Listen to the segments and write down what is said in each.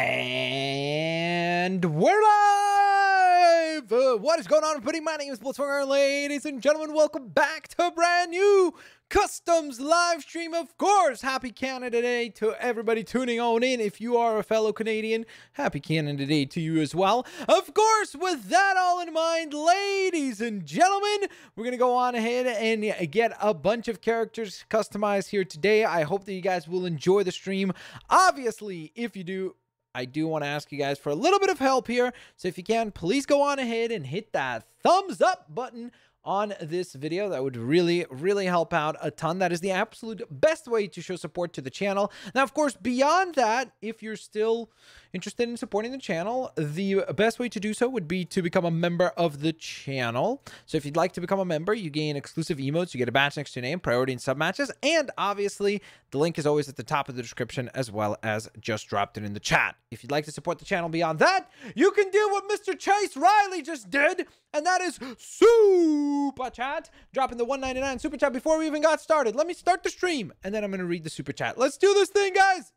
And we're live! What is going on, everybody? My name is Blitz Magic, ladies and gentlemen. Welcome back to a brand new Customs live stream. Of course, happy Canada Day to everybody tuning on in. If you are a fellow Canadian, happy Canada Day to you as well. Of course, with that all in mind, ladies and gentlemen, we're gonna go on ahead and get a bunch of characters customized here today. I hope that you guys will enjoy the stream. Obviously, if you do, I do want to ask you guys for a little bit of help here. So if you can, please go on ahead and hit that thumbs up button on this video. That would really, really help out a ton. That is the absolute best way to show support to the channel. Now, of course, beyond that, if you're still interested in supporting the channel, the best way to do so would be to become a member of the channel. So if you'd like to become a member, you gain exclusive emotes, you get a badge next to your name, priority and sub matches, and obviously the link is always at the top of the description, as well as just dropped it in the chat. If you'd like to support the channel beyond that, you can do what Mr. Chase Riley just did, and that is super chat, dropping the $1.99 super chat before we even got started. Let me start the stream, and then I'm going to read the super chat. Let's do this thing, guys!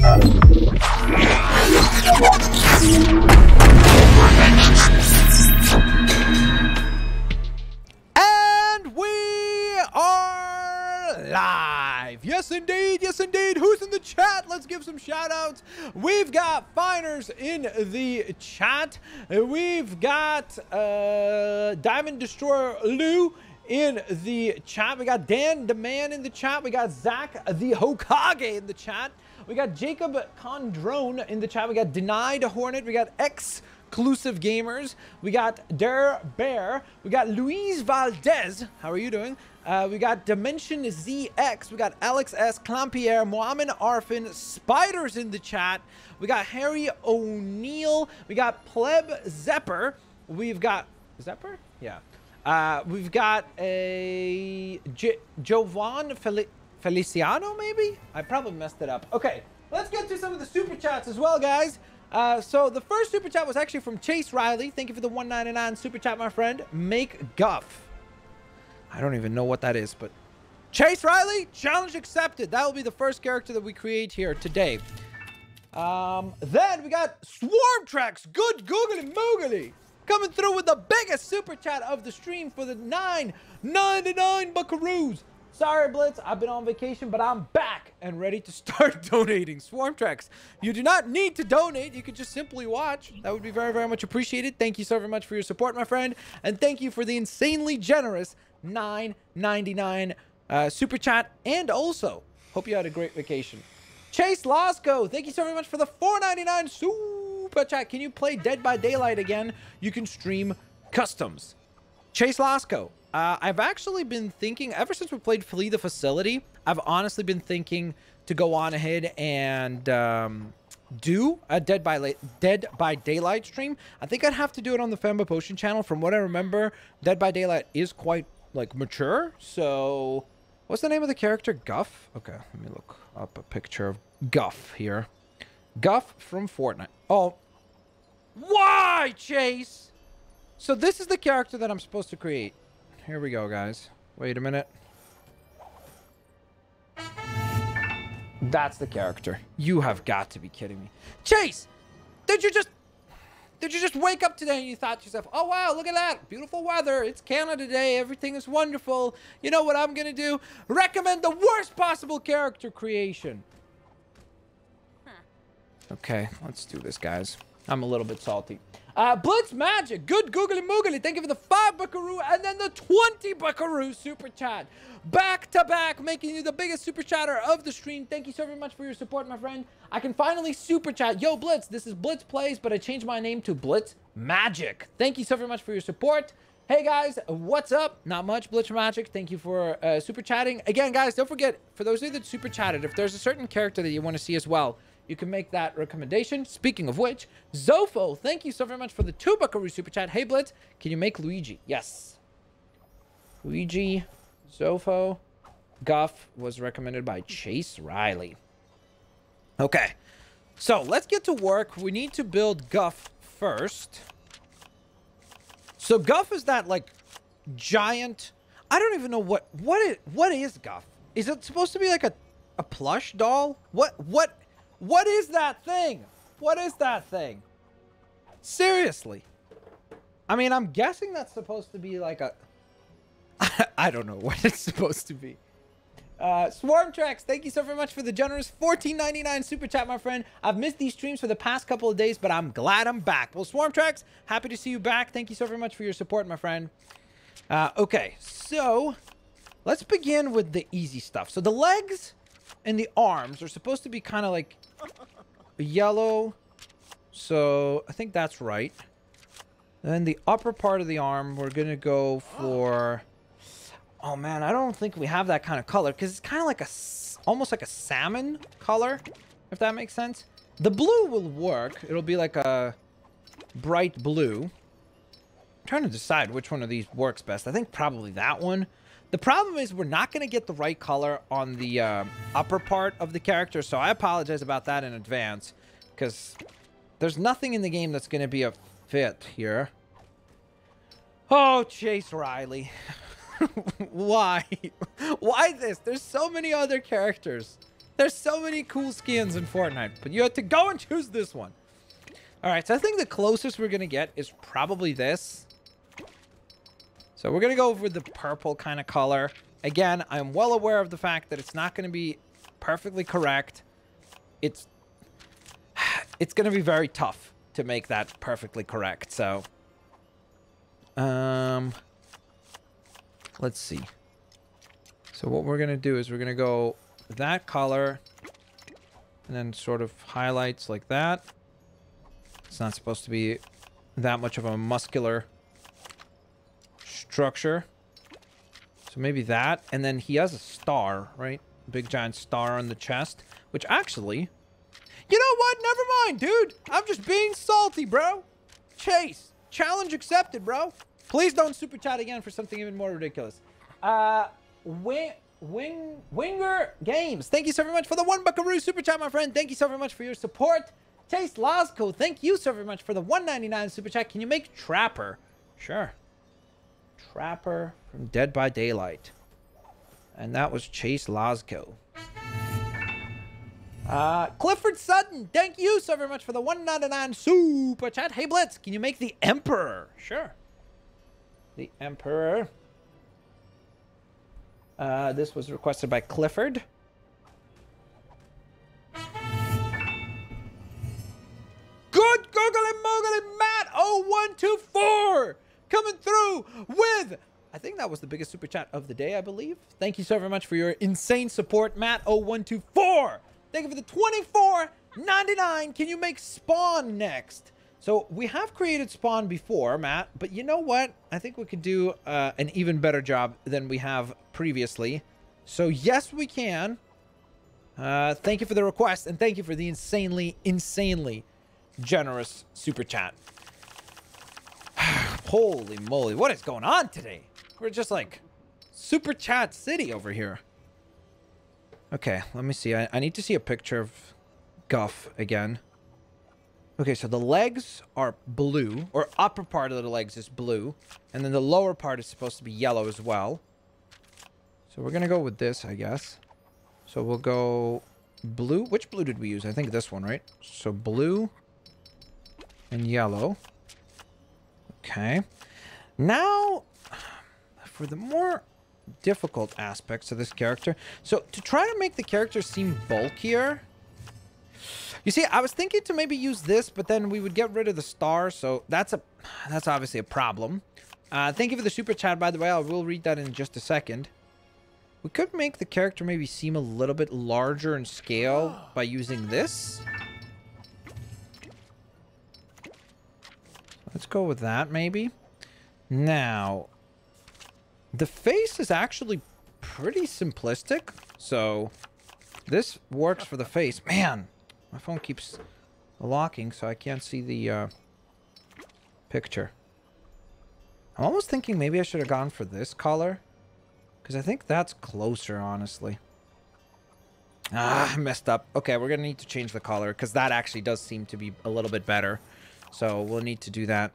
And we are live. Yes indeed, yes indeed. Who's in the chat? Let's give some shout outs. We've got Finers in the chat. We've got Diamond Destroyer Lou in the chat. We got Dan the Man in the chat. We got Zach the Hokage in the chat. We got Jacob Condrone in the chat. We got Denied Hornet. We got Exclusive Gamers. We got Der Bear. We got Luis Valdez. How are you doing? We got Dimension ZX. We got Alex S. Clampierre, Mohamed Arfin, Spiders in the chat. We got Harry O'Neill. We got Pleb Zepper. We've got Zepper? Yeah. We've got a Jovan Feliciano, maybe? I probably messed it up. Okay, let's get to some of the super chats as well, guys. So the first super chat was actually from Chase Riley. Thank you for the $1.99 super chat, my friend. Make Guff. I don't even know what that is, but Chase Riley, challenge accepted. That will be the first character that we create here today. Then we got SwarmTrax. Good googly moogly. Coming through with the biggest super chat of the stream for the $9.99 buckaroos. Sorry, Blitz, I've been on vacation, but I'm back and ready to start donating. SwarmTrax, you do not need to donate. You could just simply watch. That would be very, very much appreciated. Thank you so very much for your support, my friend. And thank you for the insanely generous $9.99 super chat. And also, hope you had a great vacation. Chase Lasco, thank you so very much for the $4.99 super chat. Can you play Dead by Daylight again? You can stream customs. Chase Lasco. I've actually been thinking, ever since we played Flee the Facility, I've honestly been thinking to go on ahead and do a Dead by Daylight stream. I think I'd have to do it on the Femba Potion channel. From what I remember, Dead by Daylight is quite, like, mature. So, what's the name of the character? Guff? Okay, let me look up a picture of Guff here. Guff from Fortnite. Oh. Why, Chase? So, this is the character that I'm supposed to create. Here we go, guys. Wait a minute. That's the character. You have got to be kidding me. Chase! Did you just wake up today and you thought to yourself, oh, wow, look at that. Beautiful weather. It's Canada Day. Everything is wonderful. You know what I'm going to do? Recommend the worst possible character creation. Huh. Okay, let's do this, guys. I'm a little bit salty. Blitz Magic, good googly moogly. Thank you for the 5 buckaroo and then the 20 buckaroo super chat. Back to back, making you the biggest super chatter of the stream. Thank you so very much for your support, my friend. I can finally super chat. Yo, Blitz, this is Blitz Plays, but I changed my name to Blitz Magic. Thank you so very much for your support. Hey, guys, what's up? Not much, Blitz Magic. Thank you for super chatting. Again, guys, don't forget, for those of you that super chatted, if there's a certain character that you want to see as well, you can make that recommendation. Speaking of which, Zopho, thank you so very much for the 2 buckaroo super chat. Hey, Blitz, can you make Luigi? Yes. Luigi, Zopho, Guff was recommended by Chase Riley. Okay, so let's get to work. We need to build Guff first. So Guff is that, like, giant... I don't even know what is Guff? Is it supposed to be like a A plush doll? What is that thing? What is that thing? Seriously. I mean, I'm guessing that's supposed to be like a... I don't know what it's supposed to be. SwarmTrax, thank you so very much for the generous $14.99 super chat, my friend. I've missed these streams for the past couple of days, but I'm glad I'm back. Well, SwarmTrax, happy to see you back. Thank you so very much for your support, my friend. Okay, so let's begin with the easy stuff. So the legs and the arms are supposed to be kind of like yellow. So I think that's right. Then the upper part of the arm, we're going to go for... Oh man, I don't think we have that kind of color because it's kind of like a, almost like a salmon color, if that makes sense. The blue will work. It'll be like a bright blue. I'm trying to decide which one of these works best. I think probably that one. The problem is we're not going to get the right color on the upper part of the character, so I apologize about that in advance because there's nothing in the game that's going to be a fit here. Oh, Chase Riley. Why? Why this? There's so many other characters. There's so many cool skins in Fortnite, but you had to go and choose this one. All right, so I think the closest we're going to get is probably this. So we're going to go over the purple kind of color. Again, I'm well aware of the fact that it's not going to be perfectly correct. It's going to be very tough to make that perfectly correct. So, let's see. So what we're going to do is we're going to go that color and then sort of highlights like that. It's not supposed to be that much of a muscular structure. So maybe that. And then he has a star, right? Big giant star on the chest, which actually... You know what? Never mind, dude. I'm just being salty, bro. Chase, challenge accepted, bro. Please don't super chat again for something even more ridiculous. Winger Games, thank you so very much for the $1 super chat, my friend. Thank you so very much for your support. Chase Lasco, thank you so very much for the $1.99 super chat. Can you make Trapper? Sure. Trapper from Dead by Daylight. And that was Chase Lasco. Clifford Sutton, thank you so very much for the $1.99 super chat. Hey, Blitz, can you make the Emperor? Sure. The Emperor. This was requested by Clifford. Good googly moogly Matt0124 coming through with, I think that was the biggest super chat of the day, I believe. Thank you so very much for your insane support, Matt0124. Thank you for the $24.99. Can you make Spawn next? So we have created Spawn before, Matt, but you know what? I think we could do an even better job than we have previously. So yes, we can. Thank you for the request, and thank you for the insanely generous super chat. Holy moly, what is going on today? We're just like super chat city over here. Okay, let me see. I need to see a picture of Guff again. Okay, so the legs are blue, or upper part of the legs is blue, and then the lower part is supposed to be yellow as well. So we're going to go with this, I guess. So we'll go blue. Which blue did we use? I think this one, right? So blue and yellow. Okay. Now, for the more difficult aspects of this character. So to try to make the character seem bulkier... You see, I was thinking to maybe use this, but then we would get rid of the star, so that's obviously a problem. Thank you for the super chat, by the way. I will read that in just a second. We could make the character maybe seem a little bit larger in scale by using this. Let's go with that, maybe. Now, the face is actually pretty simplistic, so this works for the face. Man! My phone keeps locking, so I can't see the picture. I'm almost thinking maybe I should have gone for this color, because I think that's closer, honestly. Ah, I messed up. Okay, we're going to need to change the color, because that actually does seem to be a little bit better. So we'll need to do that.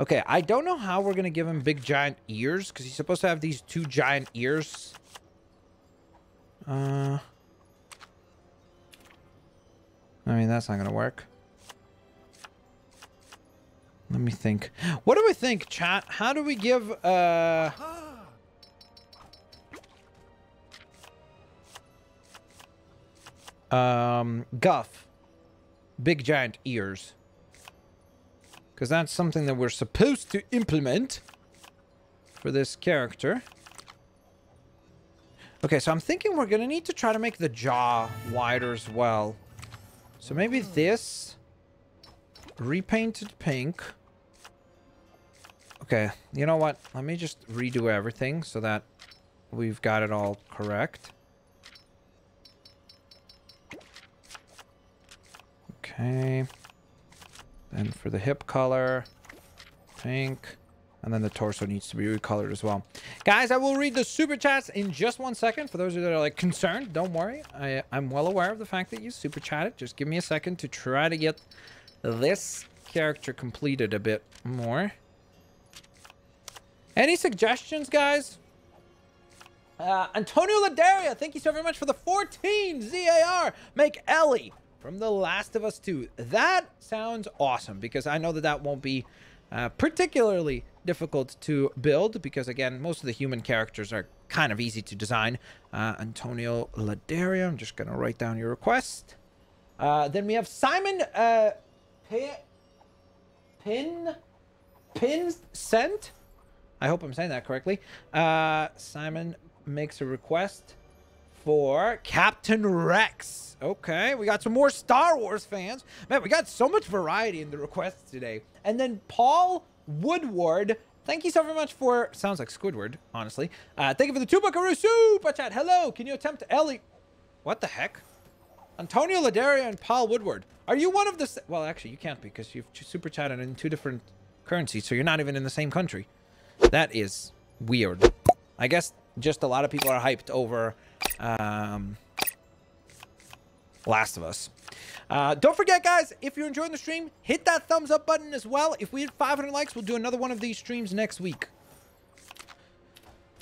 Okay, I don't know how we're going to give him big giant ears, because he's supposed to have these two giant ears. I mean, that's not gonna work. Let me think. What do we think, chat? How do we give, Guff big giant ears? Because that's something that we're supposed to implement for this character. Okay, so I'm thinking we're gonna need to try to make the jaw wider as well. So maybe this repainted pink. Okay, you know what? Let me just redo everything so that we've got it all correct. Okay. Then for the hip color, pink. And then the torso needs to be recolored as well. Guys, I will read the super chats in just 1 second. For those of you that are like concerned, don't worry. I'm well aware of the fact that you super chatted. Just give me a second to try to get this character completed a bit more. Any suggestions, guys? Antonio Ladaria, thank you so very much for the 14 ZAR. Make Ellie from The Last of Us 2. That sounds awesome because I know that that won't be particularly difficult to build because, again, most of the human characters are kind of easy to design. Antonio Ladaria, I'm just going to write down your request. Then we have Simon Pinsent. I hope I'm saying that correctly. Simon makes a request for Captain Rex. Okay, we got some more Star Wars fans. Man, we got so much variety in the requests today. And then Paul Woodward, thank you so very much for, sounds like Squidward, honestly. Thank you for the $2 super chat. Hello, can you attempt Ellie? What the heck? Antonio Ladaria and Paul Woodward. Are you one of the, well, actually you can't because you've super chatted in two different currencies. So you're not even in the same country. That is weird. I guess just a lot of people are hyped over Last of Us. Don't forget, guys, if you're enjoying the stream, hit that thumbs up button as well. If we hit 500 likes, we'll do another one of these streams next week.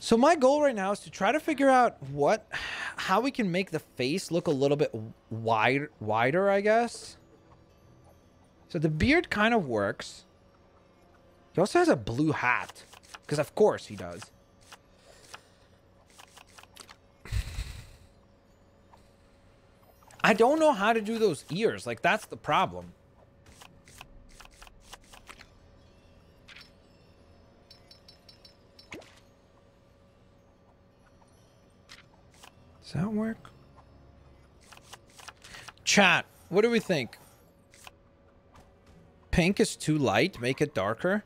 So my goal right now is to try to figure out how we can make the face look a little bit wider, I guess. So the beard kind of works. He also has a blue hat, because of course he does. I don't know how to do those ears. Like, that's the problem. Does that work? Chat, what do we think? Pink is too light. Make it darker.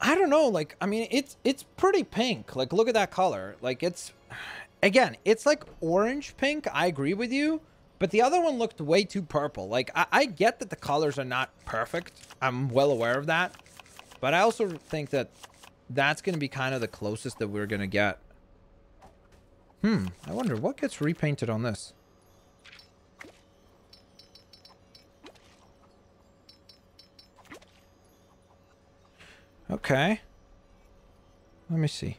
I don't know. Like, I mean, it's pretty pink. Like, look at that color. Like, it's, again, it's like orange pink. I agree with you. But the other one looked way too purple. Like, I get that the colors are not perfect. I'm well aware of that. But I also think that that's going to be kind of the closest that we're going to get. I wonder what gets repainted on this. Okay. Let me see.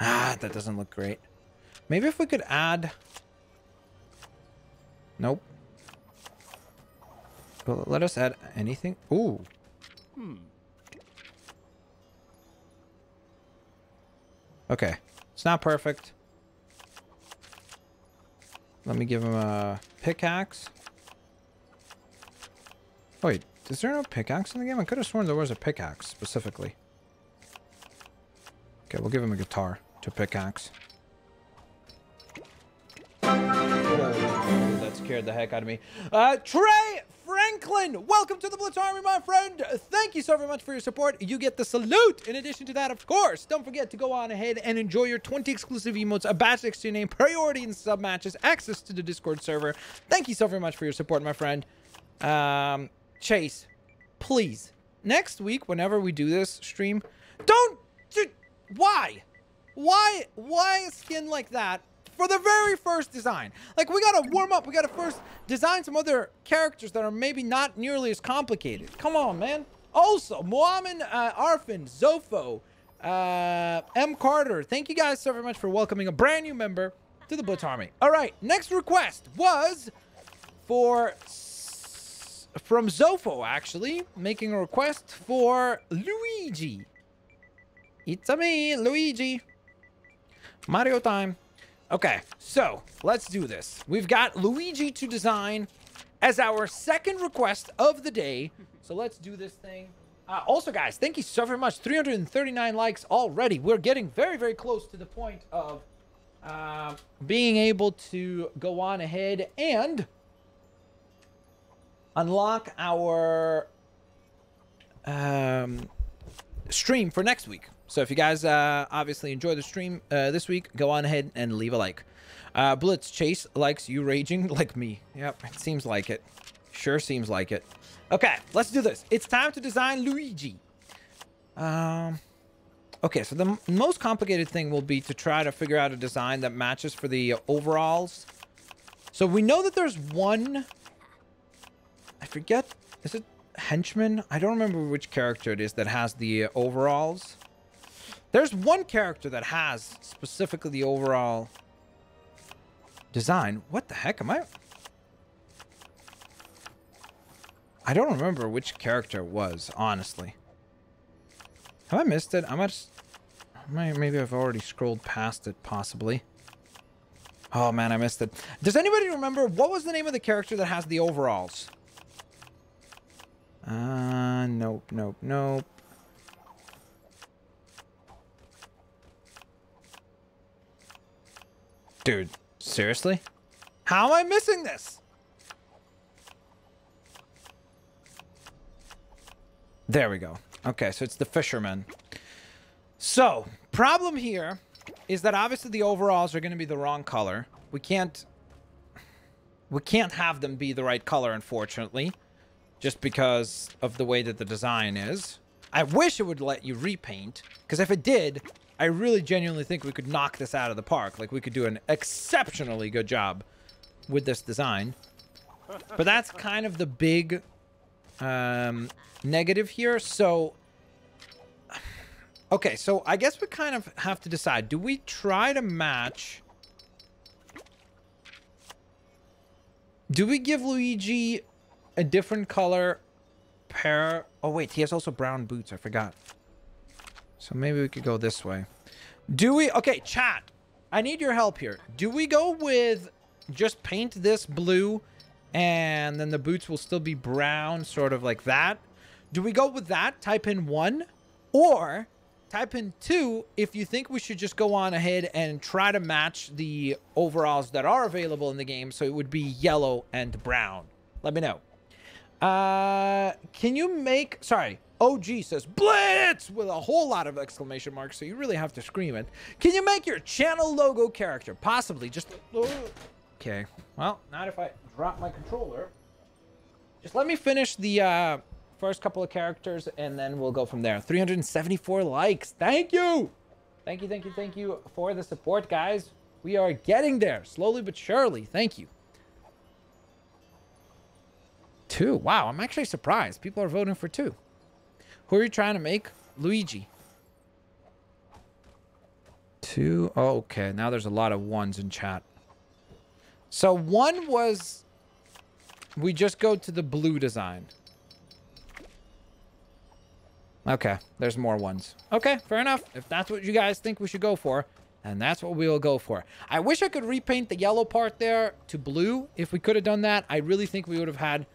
That doesn't look great. Maybe if we could add... Nope. Well, let us add anything. Ooh. Okay. It's not perfect. Let me give him a pickaxe. Wait, is there no pickaxe in the game? I could have sworn there was a pickaxe specifically. Okay, we'll give him a guitar to pickaxe. Scared the heck out of me. Trey Franklin, welcome to the Blitz Army, my friend. Thank you so very much for your support. You get the salute. In addition to that, of course, don't forget to go on ahead and enjoy your 20 exclusive emotes, a badge next to your name, priority in sub matches, access to the Discord server. Thank you so very much for your support, my friend. Chase, please, next week whenever we do this stream, don't. Why a skin like that? For the very first design. Like, we gotta warm up. We gotta first design some other characters that are maybe not nearly as complicated. Come on, man. Also, Moamin Arfin, Zopho, M. Carter. Thank you guys so very much for welcoming a brand new member to the Blitz Army. All right, next request was from Zopho, actually, making a request for Luigi. It's-a me, Luigi. Mario time. Okay, so let's do this. We've got Luigi to design as our second request of the day. So let's do this thing. Also, guys, thank you so very much. 339 likes already. We're getting very, very close to the point of being able to go on ahead and unlock our stream for next week. So if you guys obviously enjoy the stream this week, go on ahead and leave a like. Blitz, Chase likes you raging like me. Yep, it seems like it. Sure seems like it. Okay, let's do this. It's time to design Luigi. Okay, so the most complicated thing will be to try to figure out a design that matches for the overalls. So we know that there's one... I forget. Is it henchman? I don't remember which character it is that has the overalls. There's one character that has specifically the overall design. What the heck am I... I don't remember which character it was, honestly. Have I missed it? I must... Maybe I've already scrolled past it, possibly. Oh, man, I missed it. Does anybody remember what was the name of the character that has the overalls? Nope, nope, nope. Dude, seriously? How am I missing this? There we go. Okay, so it's the fisherman. So, problem here is that obviously the overalls are going to be the wrong color. We can't have them be the right color, unfortunately, just because of the way that the design is. I wish it would let you repaint, because if it did, I really genuinely think we could knock this out of the park. Like, we could do an exceptionally good job with this design. But that's kind of the big... negative here. So okay, so I guess we kind of have to decide, do we try to match, do we give Luigi a different color pair? Oh wait, he has also brown boots, I forgot. So maybe we could go this way. Do we, okay, chat, I need your help here. Do we go with just paint this blue and then the boots will still be brown, sort of like that? Do we go with that? Type in 1 or type in 2 if you think we should just go on ahead and try to match the overalls that are available in the game. So it would be yellow and brown. Let me know. Can you make... Sorry. OG says, Blitz! With a whole lot of exclamation marks, so you really have to scream it. Can you make your channel logo character? Possibly. Just... Okay. Well, not if I... drop my controller. Just let me finish the first couple of characters and then we'll go from there. 374 likes. Thank you. Thank you, thank you, thank you for the support, guys. We are getting there slowly but surely. Thank you. 2. Wow, I'm actually surprised. People are voting for 2. Who are you trying to make? Luigi. 2. Oh, okay, now there's a lot of 1s in chat. So 1 was... We just go to the blue design. Okay, there's more 1s. Okay, fair enough. If that's what you guys think we should go for, then that's what we'll go for. I wish I could repaint the yellow part there to blue. If we could have done that, I really think we would have had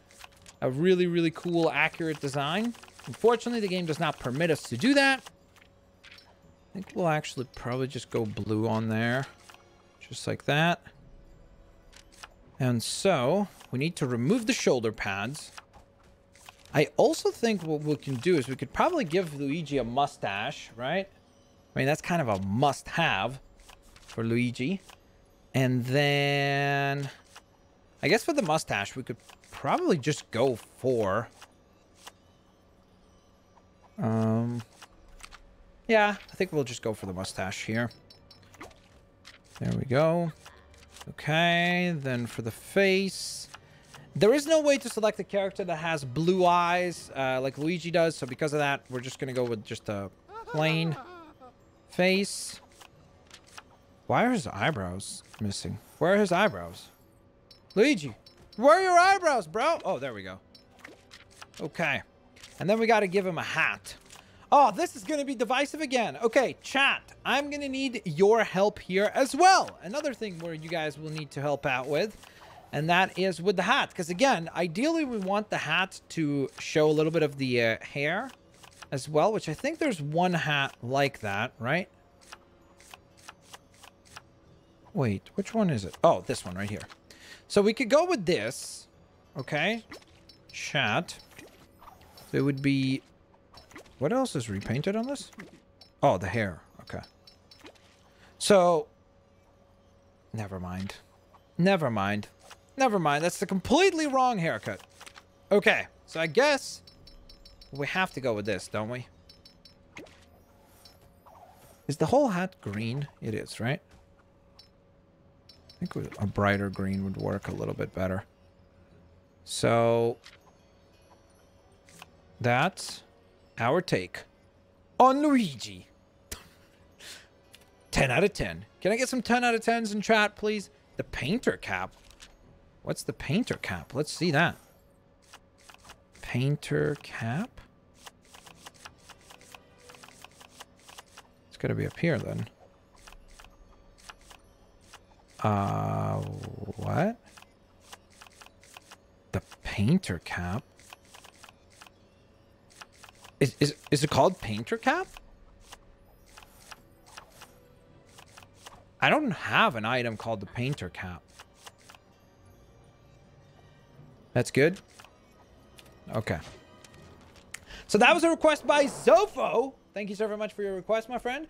a really, really cool, accurate design. Unfortunately, the game does not permit us to do that. I think we'll actually probably just go blue on there. Just like that. And so, we need to remove the shoulder pads. I also think what we can do is we could probably give Luigi a mustache, right? I mean, that's kind of a must-have for Luigi. And then... I guess for the mustache, we could probably just go for... Yeah, I think we'll just go for the mustache here. There we go. Okay, then for the face, there is no way to select a character that has blue eyes like Luigi does. So because of that, we're just going to go with just a plain face. Why are his eyebrows missing? Where are his eyebrows? Luigi, Where are your eyebrows, bro? Oh, there we go. Okay. And then we got to give him a hat. Oh, this is going to be divisive again. Okay, chat, I'm going to need your help here as well. Another thing where you guys will need to help out with, and that is with the hat. Because again, ideally we want the hat to show a little bit of the hair as well, which I think there's one hat like that, right? Wait, which one is it? Oh, this one right here. So we could go with this. Okay, chat. So it would be... What else is repainted on this? Oh, the hair. Okay. So, never mind. Never mind. Never mind. That's the completely wrong haircut. Okay. So I guess we have to go with this, don't we? Is the whole hat green? It is, right? I think a brighter green would work a little bit better. So, that's... our take on Luigi. 10 out of 10. Can I get some 10 out of 10s in chat, please? The painter cap. What's the painter cap? Let's see that. Painter cap? It's got to be up here, then. What? The painter cap? Is it called painter cap? I don't have an item called the painter cap. That's good. Okay. So that was a request by Zopho. Thank you so very much for your request, my friend.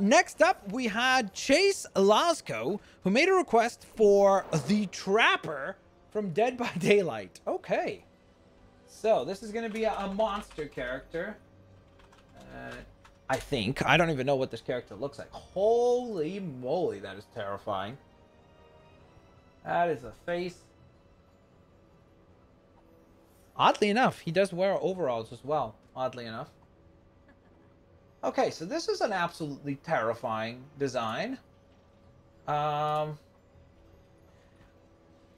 Next up, we had Chase Lasco, who made a request for the Trapper from Dead by Daylight. Okay. So, this is going to be a monster character. I think. I don't even know what this character looks like. Holy moly, that is terrifying. That is a face. Oddly enough, he does wear overalls as well. Oddly enough. Okay, so this is an absolutely terrifying design.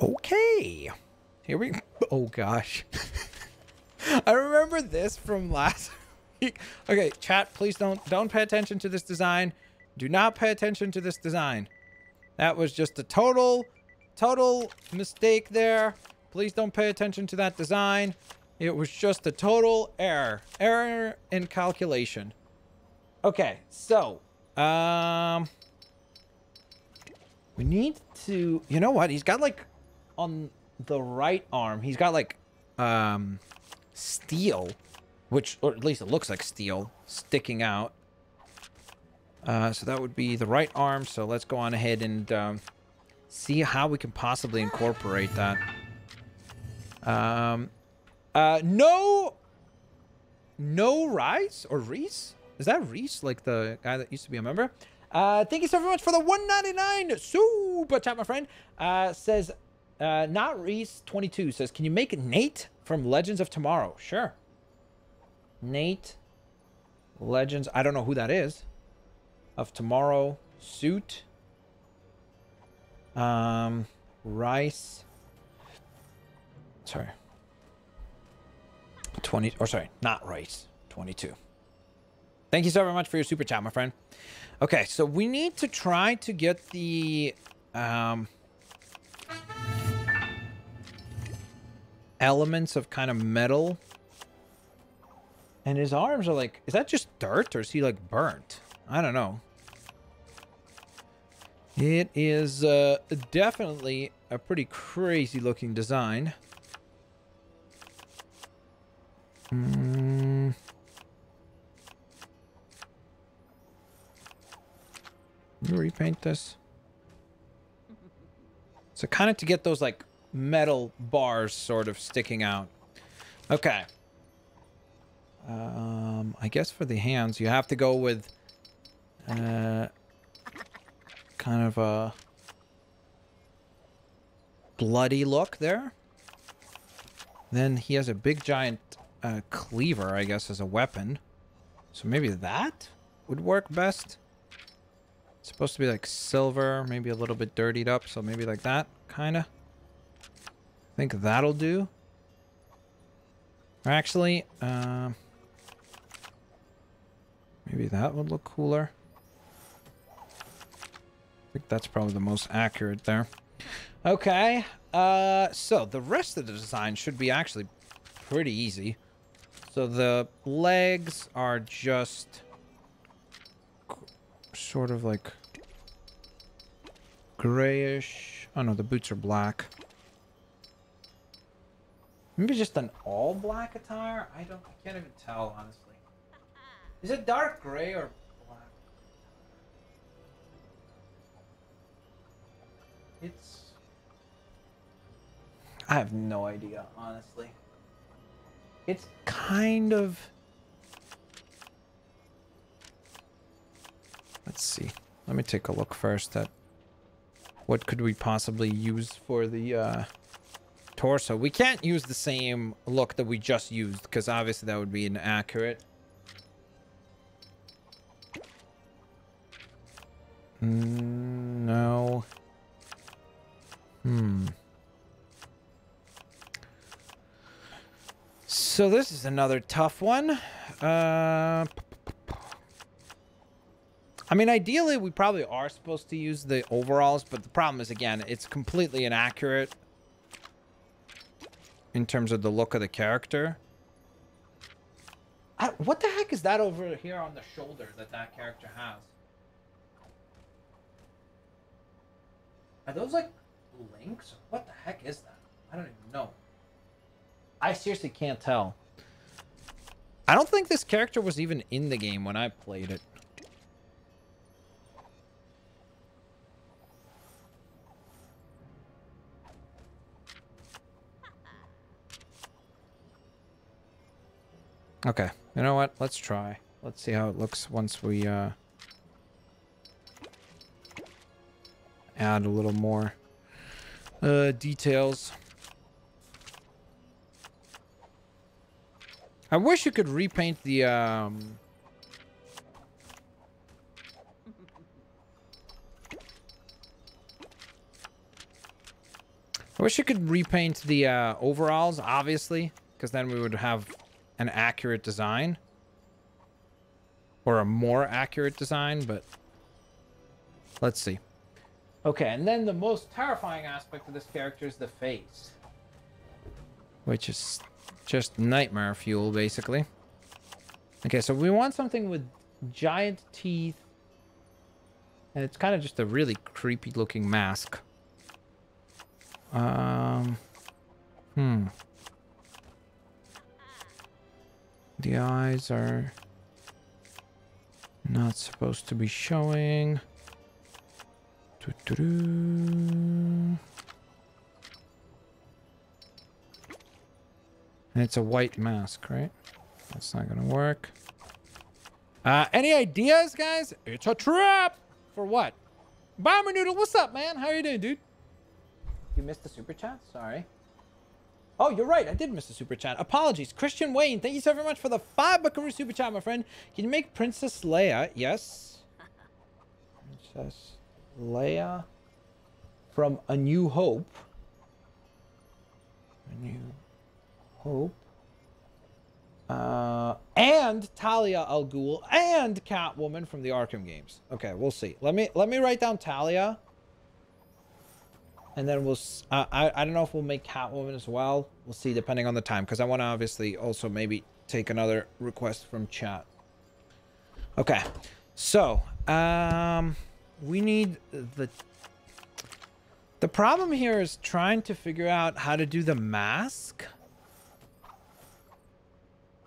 Okay. Here we go. Oh, gosh. I remember this from last week. Okay, chat, please don't pay attention to this design. Do not pay attention to this design. That was just a total mistake there. Please don't pay attention to that design. It was just a total error. Error in calculation. Okay, so, we need to, you know what? He's got like on the right arm, he's got like, steel, which, or at least it looks like steel, sticking out. So that would be the right arm. So let's go on ahead and see how we can possibly incorporate that. No Rice or Reese? Is that Reese, like the guy that used to be a member? Thank you so very much for the 199 super chat, my friend. Says, Not Reese 22 says, can you make Nate from Legends of Tomorrow? Sure. Nate, Legends, I don't know who that is, of Tomorrow suit. Rice, sorry, 20, or sorry, Not Rice 22. Thank you so very much for your super chat, my friend. Okay, so we need to try to get the, elements of kind of metal, and his arms are like, is that just dirt or is he like burnt? I don't know. It is definitely a pretty crazy looking design. Let me repaint this. So kind of to get those like metal bars sort of sticking out. Okay. I guess for the hands, you have to go with kind of a bloody look there. Then he has a big giant cleaver, I guess, as a weapon. So maybe that would work best. It's supposed to be like silver, maybe a little bit dirtied up. So maybe like that, kind of. think that'll do. Or actually, maybe that would look cooler. I think that's probably the most accurate there. Okay, so the rest of the design should be actually pretty easy. So the legs are just sort of like grayish. Oh no, the boots are black. Maybe just an all black attire? I can't even tell, honestly. Is it dark gray or black? It's... I have no idea, honestly. It's kind of... Let's see. Let me take a look first at what could we possibly use for the torso. We can't use the same look that we just used because obviously that would be inaccurate. No. So this is another tough one. I mean, ideally, we probably are supposed to use the overalls, but the problem is, again, it's completely inaccurate in terms of the look of the character. What the heck is that over here on the shoulder that that character has? Are those, like, links? What the heck is that? I don't even know. I seriously can't tell. I don't think this character was even in the game when I played it. Okay, you know what? Let's try. Let's see how it looks once we add a little more details. I wish you could repaint the I wish you could repaint the overalls, obviously, because then we would have an accurate design or a more accurate design, but let's see. Okay, and then the most terrifying aspect of this character is the face, which is just nightmare fuel, basically. Okay, so we want something with giant teeth, and it's kind of just a really creepy looking mask. The eyes are not supposed to be showing. And it's a white mask, right? That's not gonna work. Any ideas, guys? It's a trap! For what? Bomber Noodle, what's up, man? How are you doing, dude? You missed the super chat? Sorry. Oh, you're right. I did miss a super chat. Apologies. Christian Wayne, thank you so very much for the $5 super chat, my friend. Can you make Princess Leia? Yes. Princess Leia from A New Hope. A New Hope. And Talia al Ghul and Catwoman from the Arkham games. Okay, we'll see. Let me write down Talia. And then we'll, I don't know if we'll make Catwoman as well. We'll see, depending on the time, because I want to obviously also maybe take another request from chat. Okay, so we need the problem here is trying to figure out how to do the mask.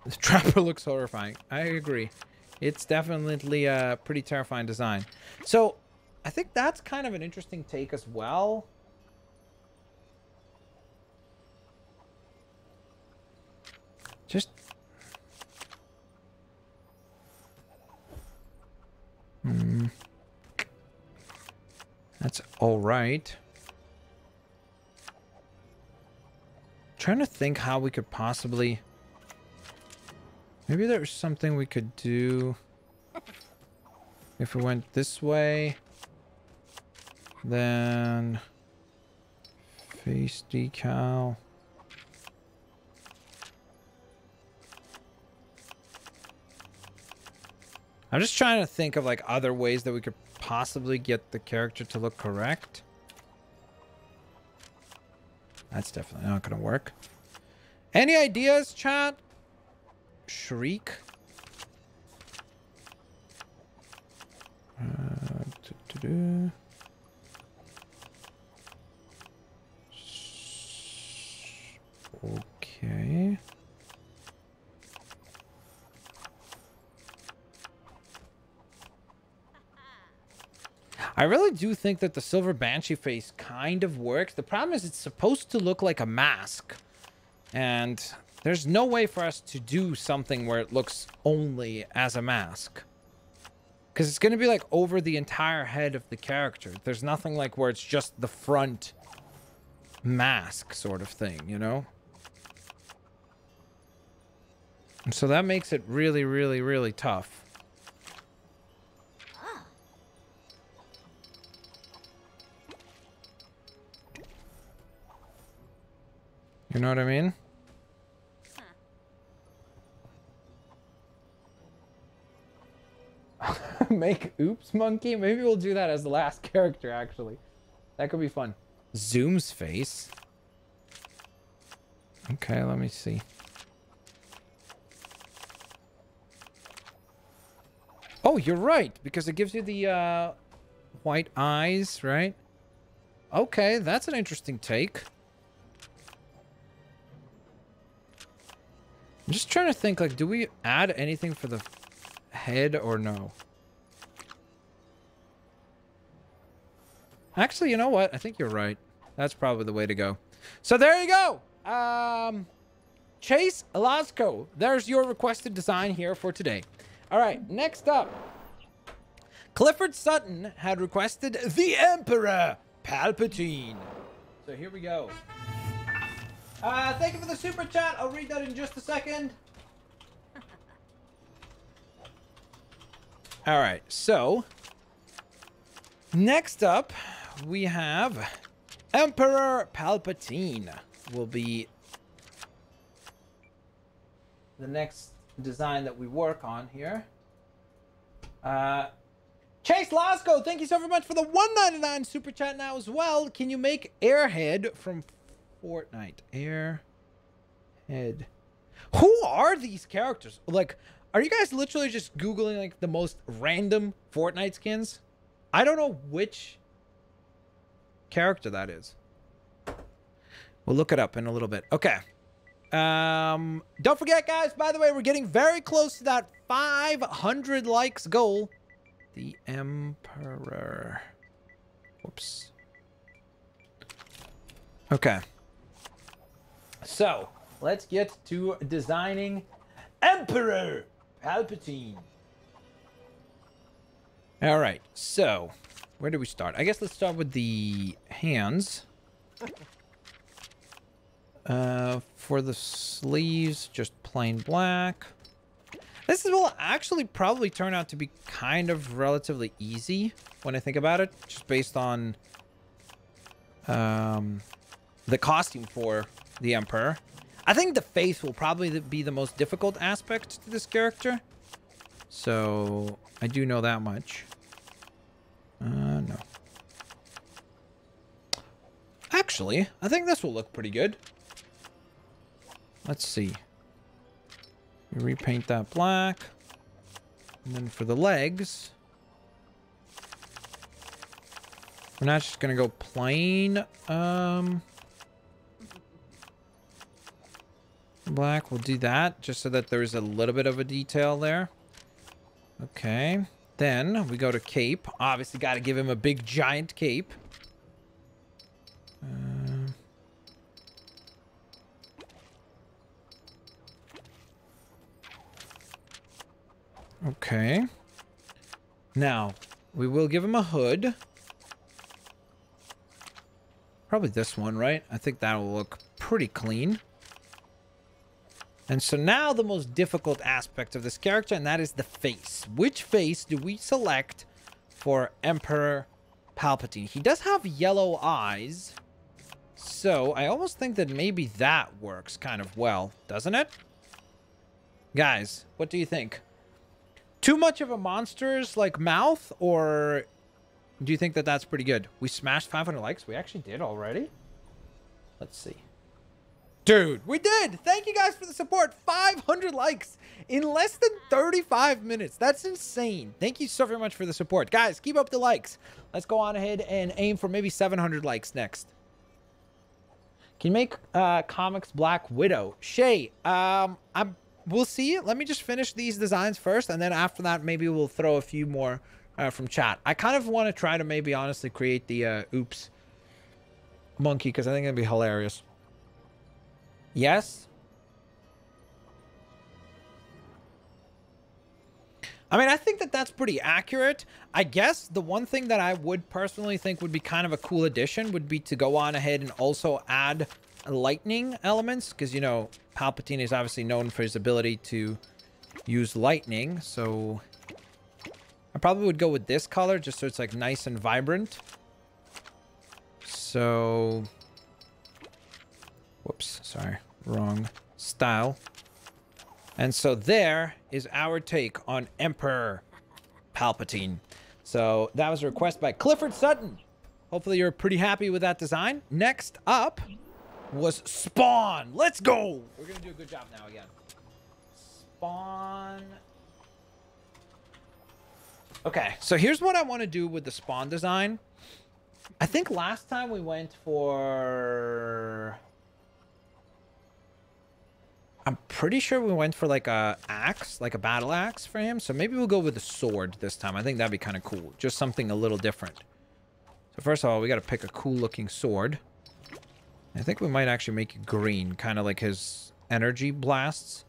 The Trapper looks horrifying. I agree. It's definitely a pretty terrifying design. So I think that's kind of an interesting take as well. Just... That's all right. I'm trying to think how we could possibly... Maybe there's something we could do if we went this way. Then face decal. I'm just trying to think of like other ways that we could possibly get the character to look correct. That's definitely not gonna work. Any ideas, chat? Shriek. Okay. I really do think that the Silver Banshee face kind of works. The problem is it's supposed to look like a mask. And there's no way for us to do something where it looks only as a mask. Because it's going to be like over the entire head of the character. There's nothing like where it's just the front mask sort of thing, you know? And so that makes it really, really, really tough. You know what I mean? Make Oops Monkey? Maybe we'll do that as the last character, actually. That could be fun. Zoom's face. Okay, let me see. Oh, you're right, because it gives you the white eyes, right? Okay, that's an interesting take. I'm just trying to think, like, do we add anything for the head or no? Actually, you know what? I think you're right. That's probably the way to go. So there you go. Chase Lasco. There's your requested design here for today. All right, next up. Clifford Sutton had requested the Emperor Palpatine. So here we go. Thank you for the super chat. I'll read that in just a second. All right, so next up we have Emperor Palpatine will be the next design that we work on here. Chase Lasco, thank you so very much for the $1.99 super chat now as well. Can you make Airhead from Fortnite? Airhead. Who are these characters? Like, are you guys literally just Googling like the most random Fortnite skins? I don't know which character that is. We'll look it up in a little bit. Okay. Don't forget, guys, by the way, we're getting very close to that 500 likes goal. The Emperor. Whoops. Okay. So, let's get to designing Emperor Palpatine. All right, so where do we start? I guess let's start with the hands. For the sleeves, just plain black. This will actually probably turn out to be kind of relatively easy when I think about it, just based on the costume for the Emperor. I think the face will probably be the most difficult aspect to this character. So I do know that much. No. Actually, I think this will look pretty good. Let's see. We repaint that black. And then for the legs, we're not just gonna go plain black. We'll do that just so that there's a little bit of a detail there. Okay. Then we go to cape. Obviously got to give him a big giant cape. Okay. Now, we will give him a hood. Probably this one, right? I think that will look pretty clean. And so now the most difficult aspect of this character, and that is the face. Which face do we select for Emperor Palpatine? He does have yellow eyes. So I almost think that maybe that works kind of well, doesn't it? Guys, what do you think? Too much of a monster's, like, mouth, or do you think that that's pretty good? We smashed 500 likes. We actually did already. Let's see. Dude, we did. Thank you guys for the support. 500 likes in less than 35 minutes. That's insane. Thank you so very much for the support. Guys, keep up the likes. Let's go on ahead and aim for maybe 700 likes next. Can you make comics Black Widow? Shay, we'll see. Let me just finish these designs first, and then after that, maybe we'll throw a few more from chat. I kind of want to try to maybe honestly create the oops monkey, because I think it'd be hilarious. Yes. I mean, I think that that's pretty accurate. I guess the one thing that I would personally think would be kind of a cool addition would be to go on ahead and also add lightning elements, because, you know, Palpatine is obviously known for his ability to use lightning. So I probably would go with this color just so it's like nice and vibrant. So, whoops, sorry, wrong style. And so there is our take on Emperor Palpatine. So that was a request by Clifford Sutton. Hopefully you're pretty happy with that design. Next up was Spawn. Let's go. We're going to do a good job now again. Spawn. Okay, so here's what I want to do with the Spawn design. I think last time we went for... I'm pretty sure we went for like a axe, like a battle axe for him. So maybe we'll go with a sword this time. I think that'd be kind of cool. Just something a little different. So first of all, we got to pick a cool looking sword. I think we might actually make it green, kind of like his energy blasts.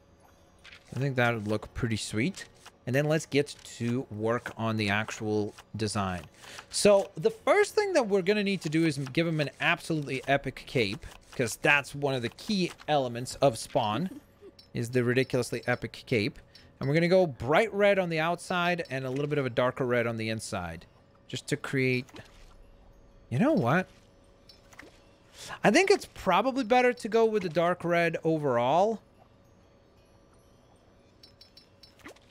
I think that would look pretty sweet. And then let's get to work on the actual design. So the first thing that we're going to need to do is give him an absolutely epic cape, because that's one of the key elements of Spawn, is the ridiculously epic cape. And we're going to go bright red on the outside and a little bit of a darker red on the inside, just to create... You know what? I think it's probably better to go with the dark red overall.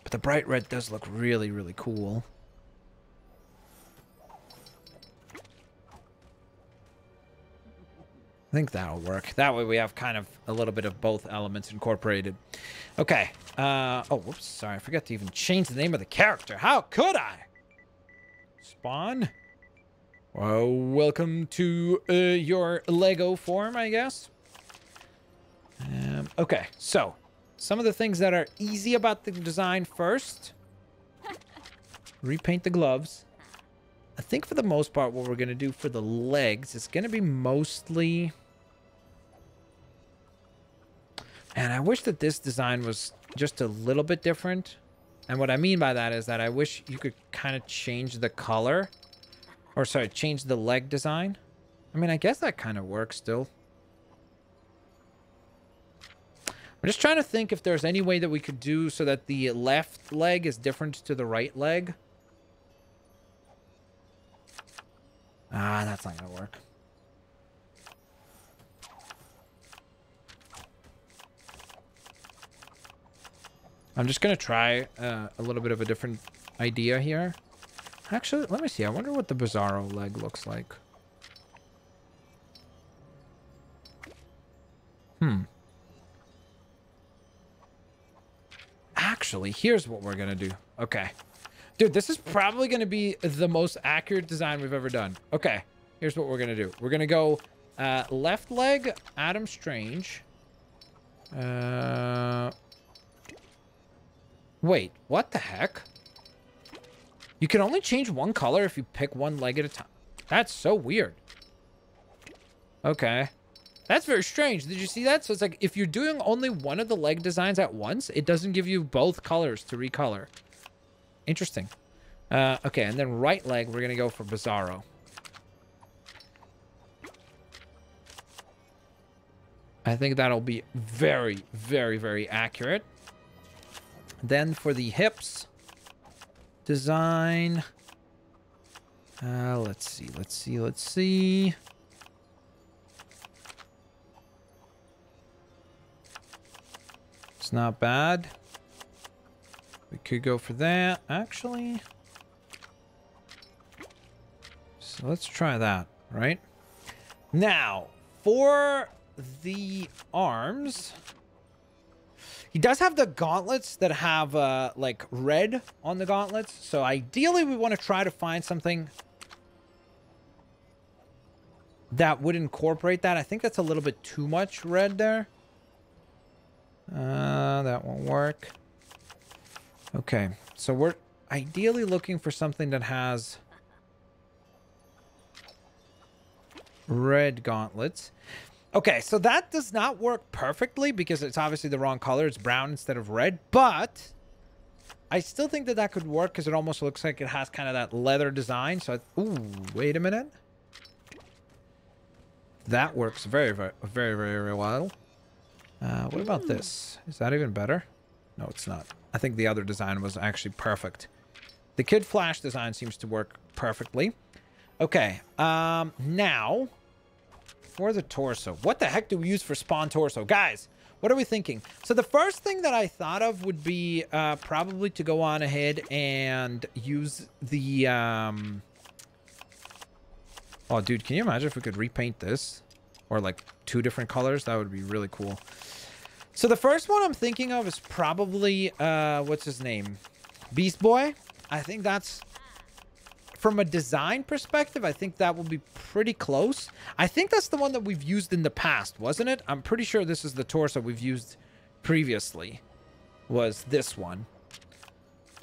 But the bright red does look really, really cool. I think that'll work. That way we have kind of a little bit of both elements incorporated. Okay. Oh, whoops. Sorry. I forgot to even change the name of the character. How could I? Spawn. Well, welcome to your LEGO form, I guess. Okay, so some of the things that are easy about the design first. Repaint the gloves. I think for the most part what we're going to do for the legs is going to be mostly... And I wish that this design was just a little bit different. And what I mean by that is that I wish you could kind of change the color. Or, sorry, change the leg design. I mean, I guess that kind of works still. I'm just trying to think if there's any way that we could do so that the left leg is different to the right leg. Ah, that's not going to work. I'm just going to try a little bit of a different idea here. Actually, let me see. I wonder what the Bizarro leg looks like. Actually, here's what we're going to do. Okay. Dude, this is probably going to be the most accurate design we've ever done. Okay. Here's what we're going to do. We're going to go left leg, Adam Strange. Wait, what the heck? You can only change one color if you pick one leg at a time. That's so weird. Okay. That's very strange. Did you see that? So it's like if you're doing only one of the leg designs at once, it doesn't give you both colors to recolor. Interesting. Okay, and then right leg, we're going to go for Bizarro. I think that'll be very, very, very accurate. Then for the hips... design. Let's see. It's not bad. We could go for that, actually. So let's try that, right? Now, for the arms, he does have the gauntlets that have, like, red on the gauntlets. So ideally, we want to try to find something that would incorporate that. I think that's a little bit too much red there. That won't work. Okay, so we're ideally looking for something that has red gauntlets. Okay, so that does not work perfectly because it's obviously the wrong color. It's brown instead of red, but I still think that that could work because it almost looks like it has kind of that leather design. So, ooh, wait a minute. That works very, very well. What about this? Is that even better? No, it's not. I think the other design was actually perfect. The Kid Flash design seems to work perfectly. Okay, now for the torso. What the heck do we use for Spawn torso? Guys, what are we thinking? So the first thing that I thought of would be probably to go on ahead and use the... Oh, dude, can you imagine if we could repaint this? Or like two different colors? That would be really cool. So the first one I'm thinking of is probably, what's his name? Beast Boy. I think that's, from a design perspective, I think that will be pretty close. I think that's the one that we've used in the past, wasn't it? I'm pretty sure this is the torso we've used previously, was this one.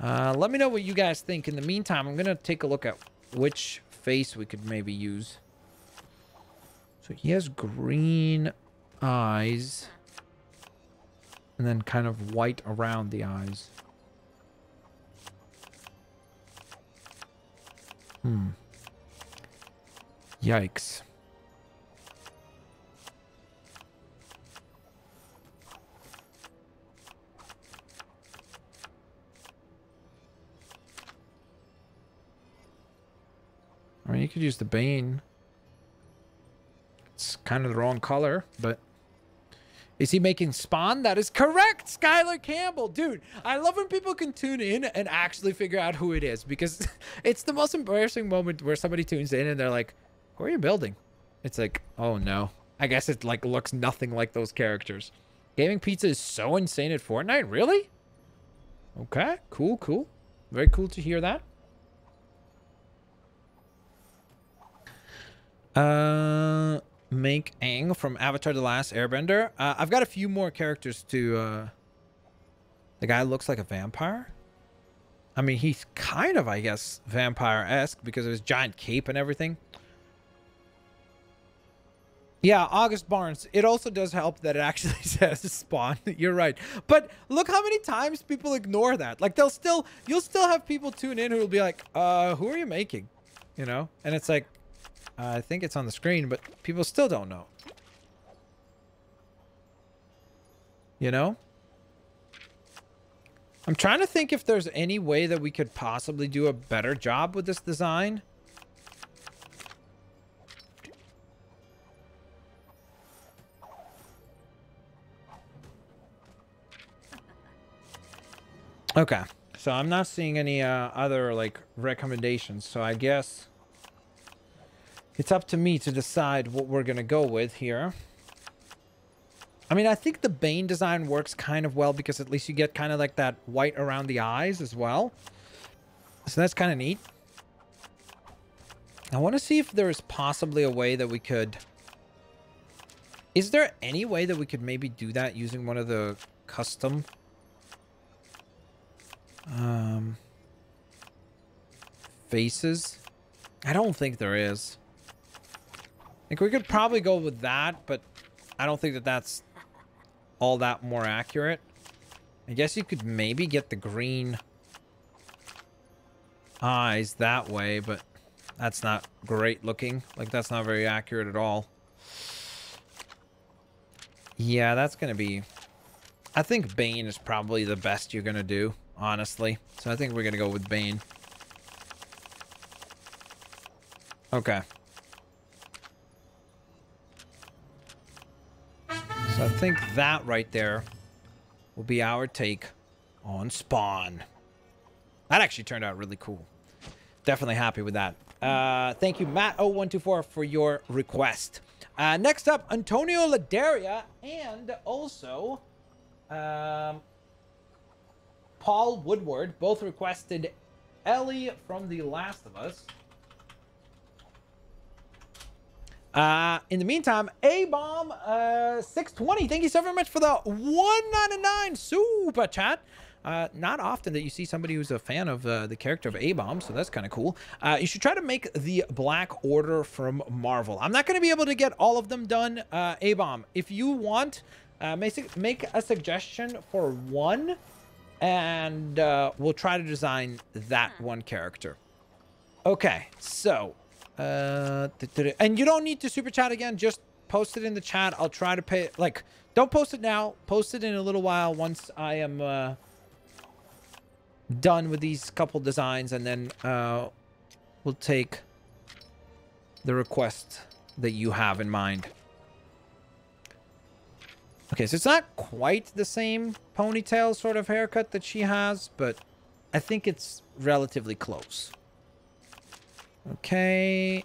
Let me know what you guys think. In the meantime, I'm going to take a look at which face we could maybe use. So he has green eyes. And then kind of white around the eyes. Hmm. Yikes. I mean, you could use the Bane. It's kind of the wrong color, but... Is he making Spawn? That is correct, Skylar Campbell. Dude, I love when people can tune in and actually figure out who it is because it's the most embarrassing moment where somebody tunes in and they're like, who are you building? It's like, oh no. I guess it like looks nothing like those characters. Gaming Pizza is so insane at Fortnite? Really? Okay, cool, cool. Very cool to hear that. Make Aang from Avatar The Last Airbender. I've got a few more characters to... The guy looks like a vampire. I mean, he's kind of, I guess, vampire-esque because of his giant cape and everything. Yeah, August Barnes. It also does help that it actually says Spawn. You're right. But look how many times people ignore that. Like, they'll still... You'll still have people tune in who will be like, who are you making? You know? And it's like... I think it's on the screen, but people still don't know. You know? I'm trying to think if there's any way that we could possibly do a better job with this design. Okay. So I'm not seeing any other, like, recommendations. So I guess... It's up to me to decide what we're going to go with here. I mean, I think the Bane design works kind of well because at least you get kind of like that white around the eyes as well. So that's kind of neat. I want to see if there is possibly a way that we could... Is there any way that we could maybe do that using one of the custom... faces? I don't think there is. Like, we could probably go with that, but I don't think that that's all that more accurate. I guess you could maybe get the green eyes that way, but that's not great looking. Like, that's not very accurate at all. Yeah, that's going to be... I think Bane is probably the best you're going to do, honestly. So I think we're going to go with Bane. Okay. I think that right there will be our take on Spawn. That actually turned out really cool. Definitely happy with that. Thank you, Matt0124, for your request. Next up, Antonio Ladaria and also Paul Woodward both requested Ellie from The Last of Us. In the meantime, A-Bomb 620, thank you so very much for the $1.99 super chat. Not often that you see somebody who's a fan of the character of A-Bomb, so that's kind of cool. You should try to make the Black Order from Marvel. I'm not going to be able to get all of them done, A-Bomb. If you want, make a suggestion for one, and we'll try to design that one character. Okay, so... and you don't need to super chat again. Just post it in the chat. I'll try to pay... Like, don't post it now. Post it in a little while once I am... done with these couple designs, and then we'll take the request that you have in mind. Okay, so it's not quite the same ponytail sort of haircut that she has, but I think it's relatively close. Okay,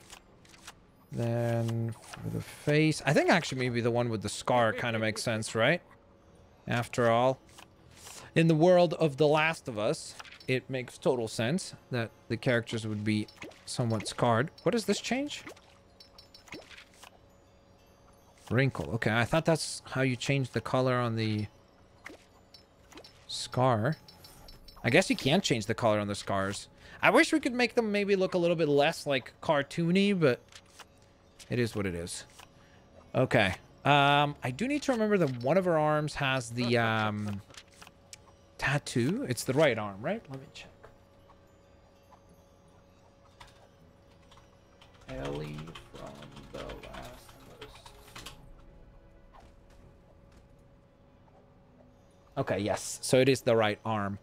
then for the face, I think actually maybe the one with the scar kind of makes sense, right? After all, in the world of The Last of Us, it makes total sense that the characters would be somewhat scarred. What does this change? Wrinkle. Okay, I thought that's how you change the color on the scar. I guess you can't change the color on the scars. I wish we could make them maybe look a little bit less, like, cartoony, but it is what it is. Okay. I do need to remember that one of her arms has the... tattoo. It's the right arm, right? Let me check. Ellie from The Last of Us 2. Okay, yes. So it is the right arm.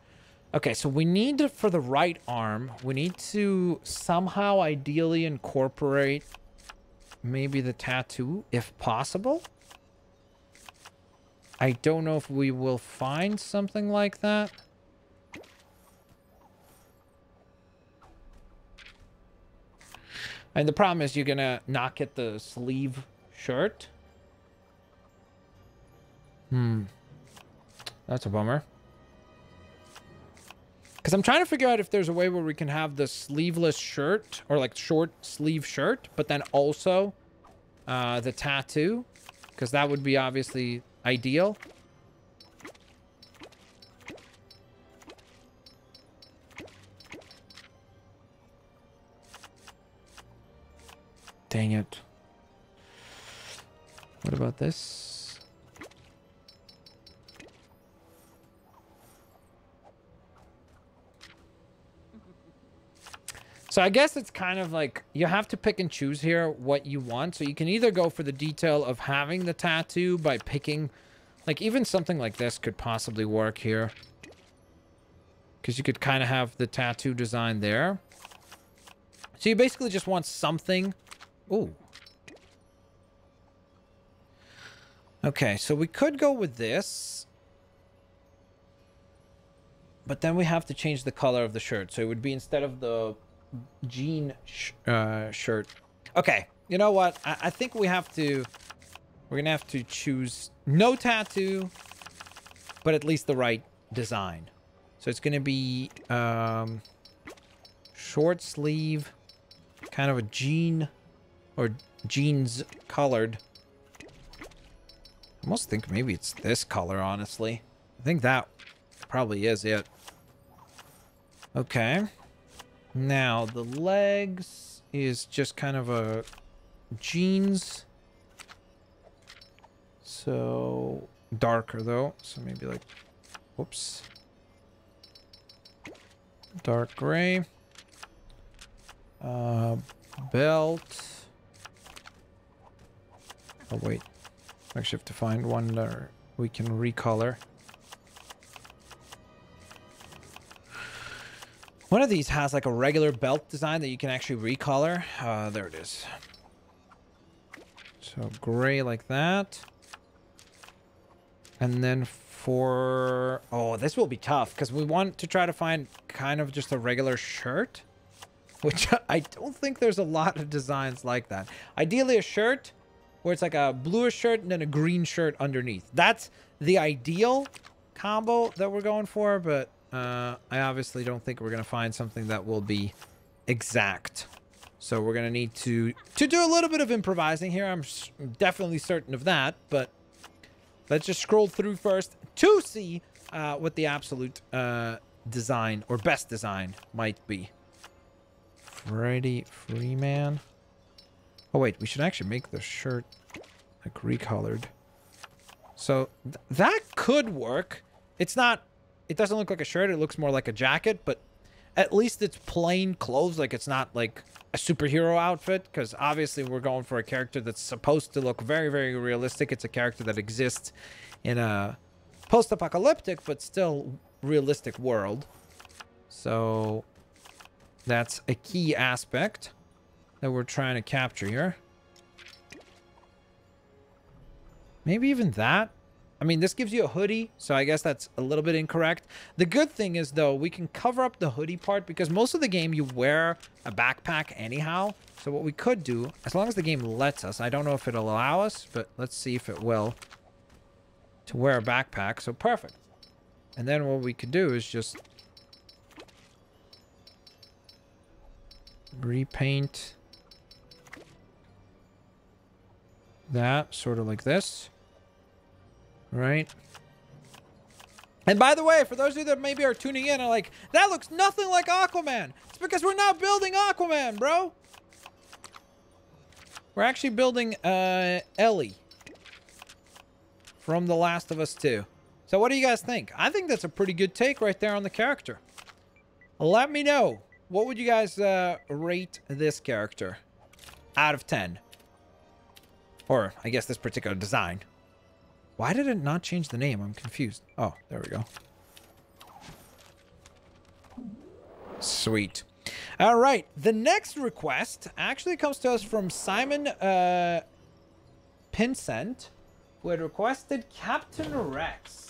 Okay, so we need to, for the right arm, we need to somehow ideally incorporate maybe the tattoo, if possible. I don't know if we will find something like that. And the problem is you're going to not get the sleeve shirt. That's a bummer. Because I'm trying to figure out if there's a way where we can have the sleeveless shirt or like short sleeve shirt, but then also the tattoo, because that would be obviously... ideal. Dang it. What about this? So I guess it's kind of like you have to pick and choose here what you want. So you can either go for the detail of having the tattoo by picking, like, even something like this could possibly work here. Because you could kind of have the tattoo design there. So you basically just want something. Ooh. Okay, so we could go with this. But then we have to change the color of the shirt. So it would be instead of the... jean shirt. Okay, you know what? I think we have to... We're going to have to choose no tattoo, but at least the right design. So it's going to be short sleeve, kind of a jean or jeans colored. I almost think maybe it's this color, honestly. I think that probably is it. Okay. Now, the legs is just kind of a jeans. So, darker though. So maybe like, whoops. Dark gray. Belt. Oh, wait. I actually have to find one that we can recolor. One of these has like a regular belt design that you can actually recolor. There it is. So gray like that. And then for... Oh, this will be tough, because we want to try to find kind of just a regular shirt, which I don't think there's a lot of designs like that. Ideally, a shirt where it's like a bluish shirt and then a green shirt underneath. That's the ideal combo that we're going for, but I obviously don't think we're going to find something that will be exact. So we're going to need to do a little bit of improvising here. I'm definitely certain of that, but let's just scroll through first to see what the absolute design or best design might be. Freddy Freeman. Oh, wait, we should actually make the shirt like recolored. So that could work. It's not, it doesn't look like a shirt. It looks more like a jacket, but at least it's plain clothes. Like it's not like a superhero outfit, because obviously we're going for a character that's supposed to look very, very realistic. It's a character that exists in a post-apocalyptic, but still realistic world. So that's a key aspect that we're trying to capture here. Maybe even that. I mean, this gives you a hoodie, so I guess that's a little bit incorrect. The good thing is, though, we can cover up the hoodie part because most of the game you wear a backpack anyhow. So what we could do, as long as the game lets us, I don't know if it'll allow us, but let's see if it will, to wear a backpack. So perfect. And then what we could do is just repaint that sort of like this, right? And by the way, for those of you that maybe are tuning in and are like, that looks nothing like Aquaman, it's because we're not building Aquaman, bro. We're actually building Ellie from The Last of Us 2. So what do you guys think? I think that's a pretty good take right there on the character. Let me know, what would you guys rate this character out of 10? Or, I guess, this particular design. Why did it not change the name? I'm confused. Oh, there we go. Sweet. All right. The next request actually comes to us from Simon Pinsent, who had requested Captain Rex.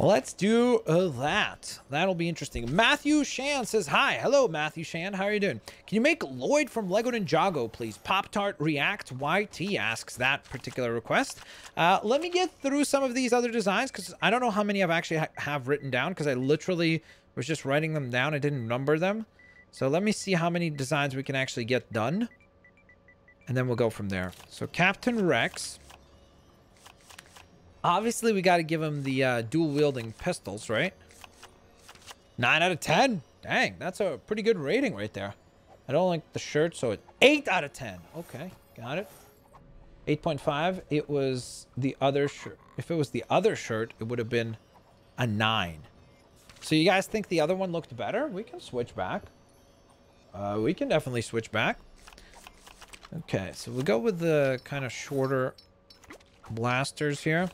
Let's do that. That'll be interesting. Matthew Shan says, hi. Hello, Matthew Shan. How are you doing? Can you make Lloyd from Lego Ninjago, please? Pop-Tart React YT asks that particular request. Let me get through some of these other designs, because I don't know how many I've actually have written down, because I literally was just writing them down. I didn't number them. So let me see how many designs we can actually get done, and then we'll go from there. So Captain Rex... Obviously, we got to give him the dual-wielding pistols, right? 9 out of 10. Dang, that's a pretty good rating right there. I don't like the shirt, so it's 8 out of 10. Okay, got it. 8.5. It was the other shirt. If it was the other shirt, it would have been a 9. So you guys think the other one looked better? We can switch back. We can definitely switch back. Okay, so we'll go with the kind of shorter... blasters here.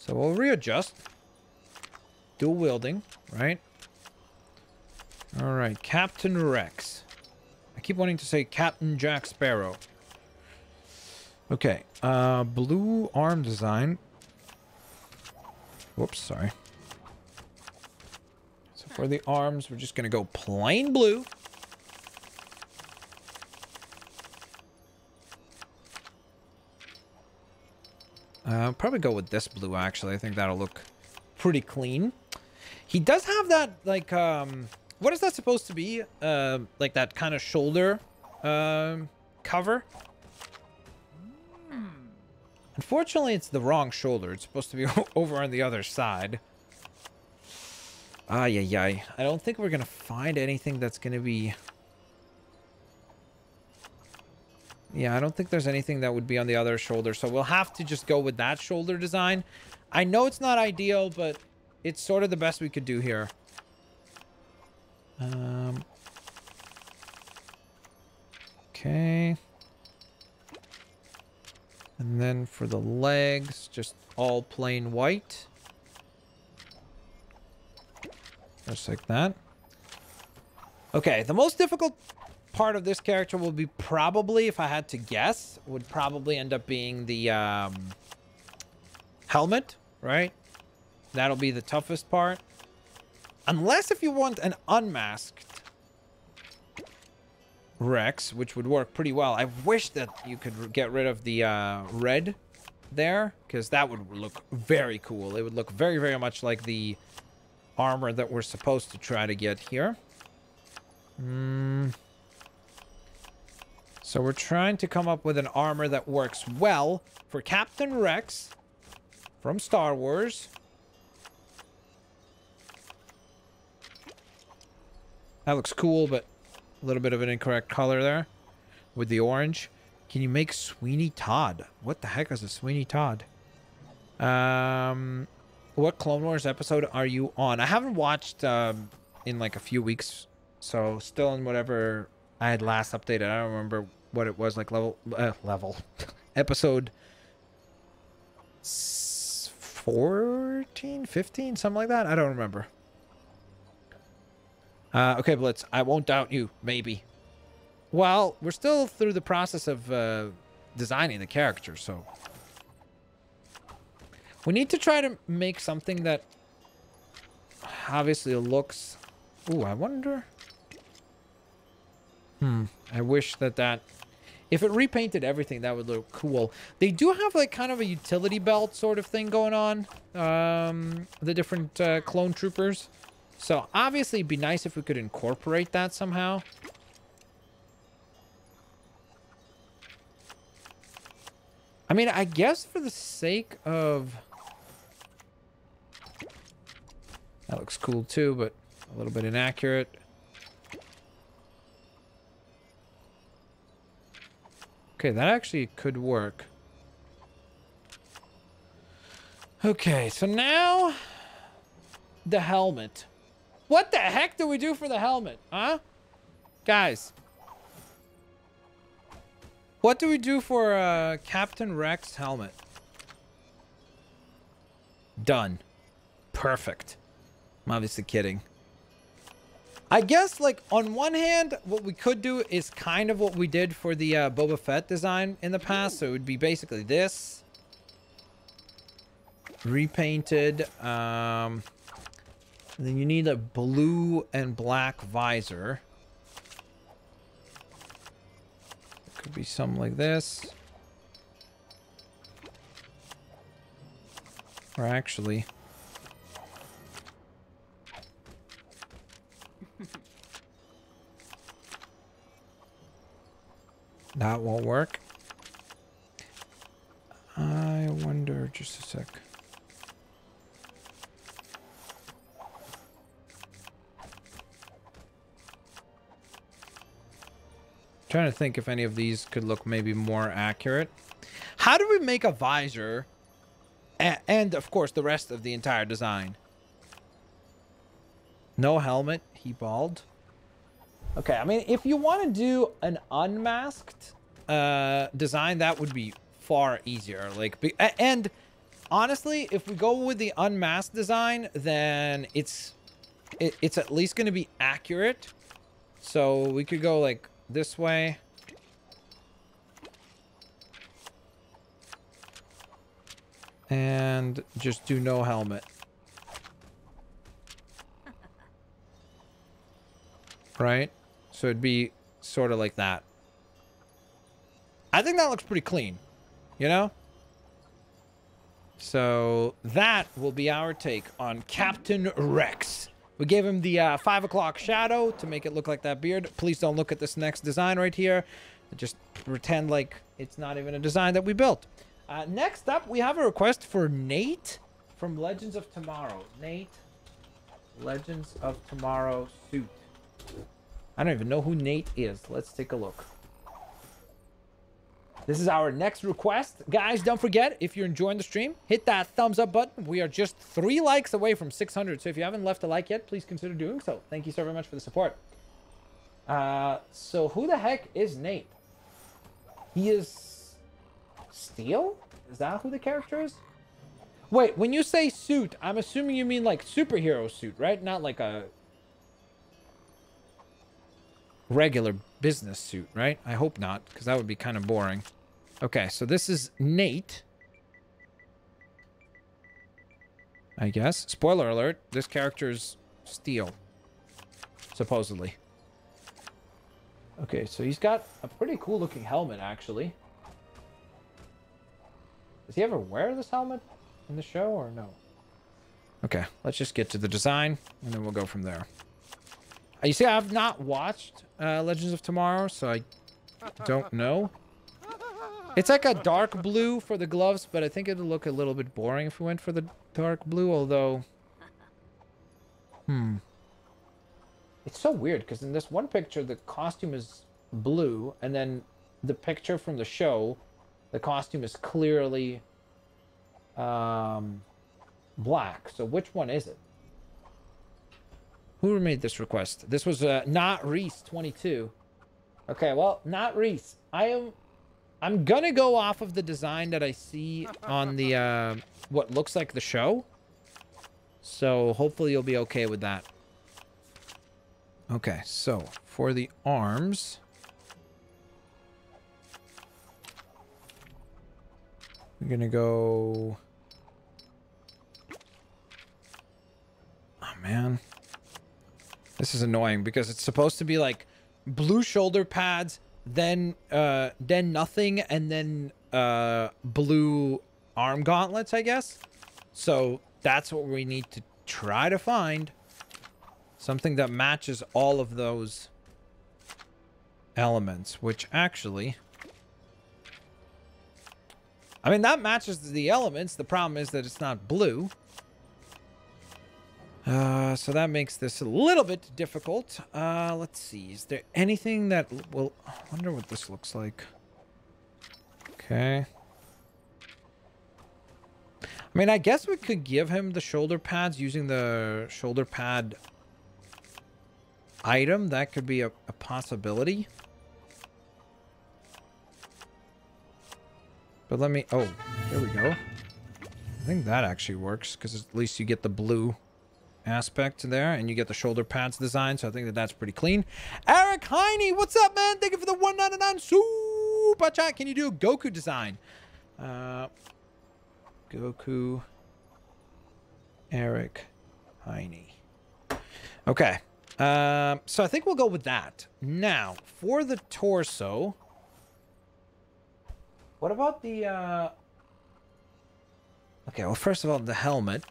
So we'll readjust. Dual wielding, right? All right, Captain Rex. I keep wanting to say Captain Jack Sparrow. Okay, blue arm design. Whoops, sorry. So for the arms, we're just gonna go plain blue. Probably go with this blue, actually. I think that'll look pretty clean. He does have that, like, what is that supposed to be? Like that kind of shoulder cover. Unfortunately, it's the wrong shoulder. It's supposed to be over on the other side. Ay, ay, ay. I don't think we're going to find anything that's going to be... Yeah, I don't think there's anything that would be on the other shoulder. So we'll have to just go with that shoulder design. I know it's not ideal, but it's sort of the best we could do here. Okay. And then for the legs, just all plain white. Just like that. Okay, the most difficult... part of this character will be probably, if I had to guess, would probably end up being the helmet, right? That'll be the toughest part. Unless if you want an unmasked Rex, which would work pretty well. I wish that you could get rid of the red there, because that would look very cool. It would look very, very much like the armor that we're supposed to try to get here. So we're trying to come up with an armor that works well for Captain Rex from Star Wars. That looks cool, but a little bit of an incorrect color there with the orange. Can you make Sweeney Todd? What the heck is a Sweeney Todd? What Clone Wars episode are you on? I haven't watched in like a few weeks, so still in whatever I had last updated. I don't remember what it was, like episode 14, 15, something like that. I don't remember. Okay, Blitz, I won't doubt you, maybe. Well, we're still through the process of designing the character, so... we need to try to make something that obviously looks... ooh, I wonder... I wish that that... if it repainted everything, that would look cool. They do have, like, kind of a utility belt sort of thing going on. The different clone troopers. So, obviously, it'd be nice if we could incorporate that somehow. I mean, I guess for the sake of... that looks cool, too, but a little bit inaccurate. Okay, that actually could work. Okay, so now... the helmet. What the heck do we do for the helmet, huh? Guys. What do we do for Captain Rex helmet? Done. Perfect. I'm obviously kidding. I guess, like, on one hand, what we could do is kind of what we did for the Boba Fett design in the past. So it would be basically this. Repainted. Then you need a blue and black visor. Could be something like this. Or actually... that won't work. I wonder... just a sec. Trying to think if any of these could look maybe more accurate. How do we make a visor and of course the rest of the entire design? No helmet, he bald. Okay, I mean, if you want to do an unmasked design, that would be far easier. Like, and honestly, if we go with the unmasked design, then it's at least going to be accurate. So we could go like this way. And just do no helmet. Right? So it'd be sort of like that. I think that looks pretty clean. You know? So that will be our take on Captain Rex. We gave him the 5 o'clock shadow to make it look like that beard. Please don't look at this next design right here. Just pretend like it's not even a design that we built. Next up, we have a request for Nate from Legends of Tomorrow. Nate, Legends of Tomorrow suit. I don't even know who Nate is. Let's take a look. This is our next request. Guys, don't forget, if you're enjoying the stream, hit that thumbs up button. We are just 3 likes away from 600. So if you haven't left a like yet, please consider doing so. Thank you so very much for the support. So who the heck is Nate? He is... Steel? Is that who the character is? Wait, when you say suit, I'm assuming you mean like superhero suit, right? Not like a... regular business suit, right? I hope not, because that would be kind of boring. Okay, so this is Nate. I guess. Spoiler alert, this character's steel. Supposedly. Okay, so he's got a pretty cool looking helmet, actually. Does he ever wear this helmet in the show or no? Okay, let's just get to the design and then we'll go from there. You see, I've not watched Legends of Tomorrow, so I don't know. It's like a dark blue for the gloves, but I think it'll look a little bit boring if we went for the dark blue, although... It's so weird, because in this one picture, the costume is blue, and then the picture from the show, the costume is clearly black. So which one is it? Who made this request? This was Not Reese 22. Okay, well, Not Reese. I'm gonna go off of the design that I see on the what looks like the show. So hopefully you'll be okay with that. Okay, so for the arms, we're gonna go. Oh man. This is annoying because it's supposed to be like blue shoulder pads, then nothing, and then blue arm gauntlets, I guess. So that's what we need to try to find. Something that matches all of those elements, which actually... I mean, that matches the elements. The problem is that it's not blue. So that makes this a little bit difficult. Let's see. Is there anything that will... I wonder what this looks like. Okay. I mean, I guess we could give him the shoulder pads using the shoulder pad item. That could be a possibility. But let me... Oh, there we go. I think that actually works, because at least you get the blue aspect there, and you get the shoulder pads design, so I think that that's pretty clean. Eric Heine, what's up, man? Thank you for the 199 super chat. Can you do a Goku design? Goku, Eric Heine. Okay, so I think we'll go with that. Now, for the torso, what about the, okay, well, first of all, the helmet.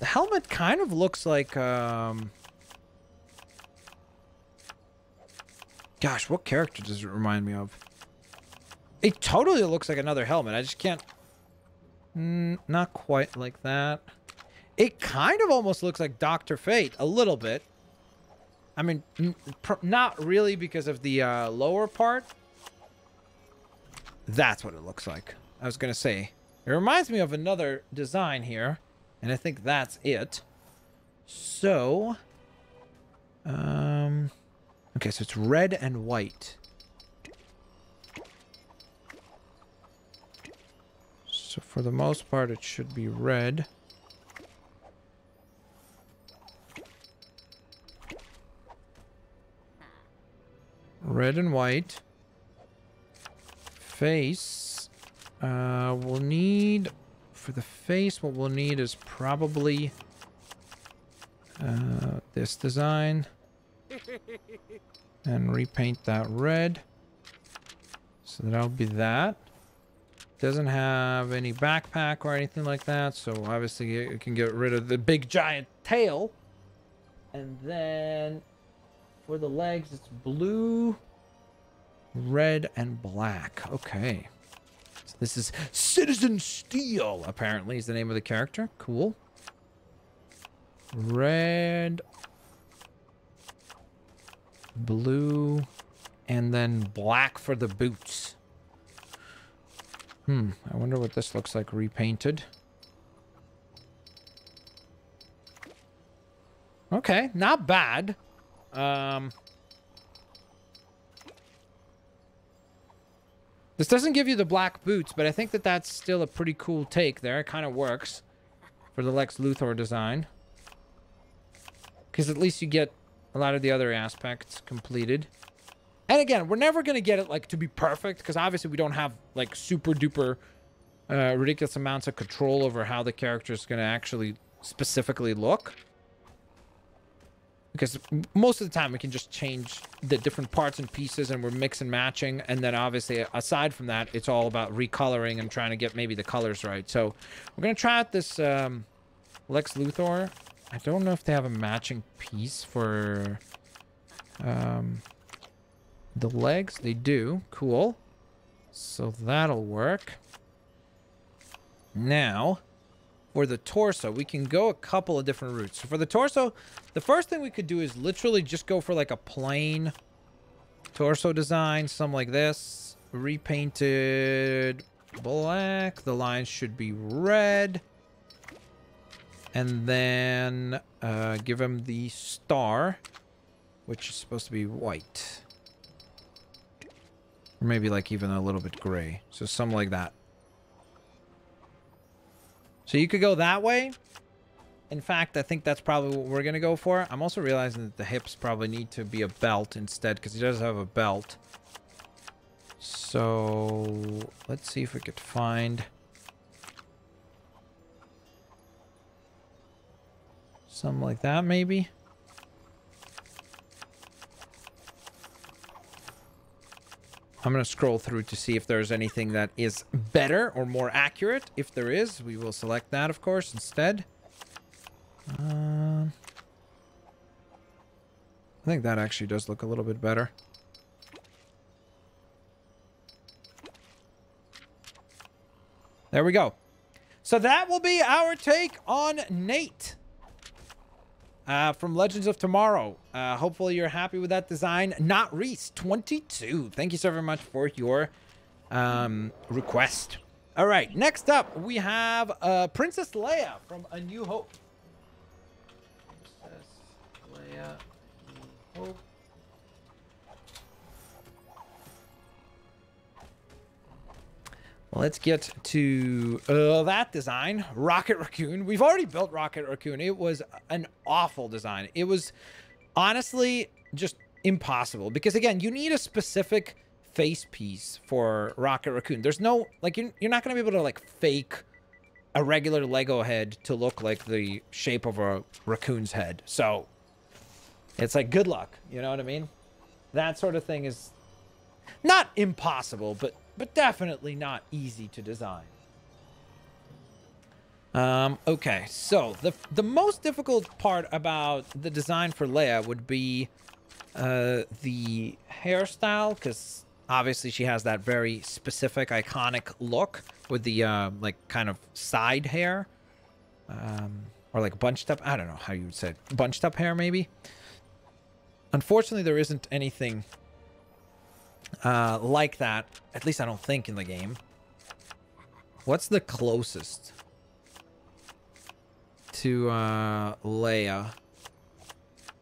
The helmet kind of looks like, gosh, what character does it remind me of? It totally looks like another helmet. I just can't... not quite like that. It kind of almost looks like Dr. Fate, a little bit. I mean, not really because of the lower part. That's what it looks like. I was going to say, it reminds me of another design here. And I think that's it. So, okay, so it's red and white. So for the most part, it should be red. Red and white. Face. We'll need... For the face, what we'll need is probably this design. And repaint that red. So that'll be that. Doesn't have any backpack or anything like that. So obviously you can get rid of the big giant tail. And then for the legs, it's blue, red, and black. Okay. This is Citizen Steel, apparently, is the name of the character. Cool. Red, blue, and then black for the boots. I wonder what this looks like repainted. Okay, not bad. This doesn't give you the black boots, but I think that that's still a pretty cool take there. It kind of works for the Lex Luthor design. Because at least you get a lot of the other aspects completed. And again, we're never going to get it, like, to be perfect. Because obviously we don't have, like, super duper ridiculous amounts of control over how the character is going to actually specifically look. Because most of the time we can just change the different parts and pieces and we're mix and matching. And then obviously, aside from that, it's all about recoloring and trying to get maybe the colors right. So we're going to try out this Lex Luthor. I don't know if they have a matching piece for the legs. They do. Cool. So that'll work. Now, for the torso, we can go a couple of different routes. So for the torso, the first thing we could do is literally just go for like a plain torso design, something like this, repainted black, the lines should be red, and then give him the star, which is supposed to be white, or maybe like even a little bit gray, so something like that. So you could go that way. In fact, I think that's probably what we're going to go for. I'm also realizing that the hips probably need to be a belt instead, because he does have a belt. So let's see if we could find something like that, maybe. I'm going to scroll through to see if there's anything that is better or more accurate. If there is, we will select that, of course, instead. I think that actually does look a little bit better. There we go. So that will be our take on Nate. From Legends of Tomorrow. Hopefully you're happy with that design. Not Reese 22. Thank you so very much for your request. All right, next up we have Princess Leia from A New Hope. Princess Leia, A New Hope. Let's get to that design, Rocket Raccoon. We've already built Rocket Raccoon. It was an awful design. It was honestly just impossible because, again, you need a specific face piece for Rocket Raccoon. There's no, like, you're not going to be able to, like, fake a regular Lego head to look like the shape of a raccoon's head. So it's like, good luck. You know what I mean? That sort of thing is not impossible, but definitely not easy to design. Okay, so the most difficult part about the design for Leia would be the hairstyle, because obviously she has that very specific, iconic look with the, like, kind of side hair. Or, like, bunched up. I don't know how you would say it. Bunched up hair, maybe? Unfortunately, there isn't anything like that, at least I don't think, in the game. What's the closest to Leia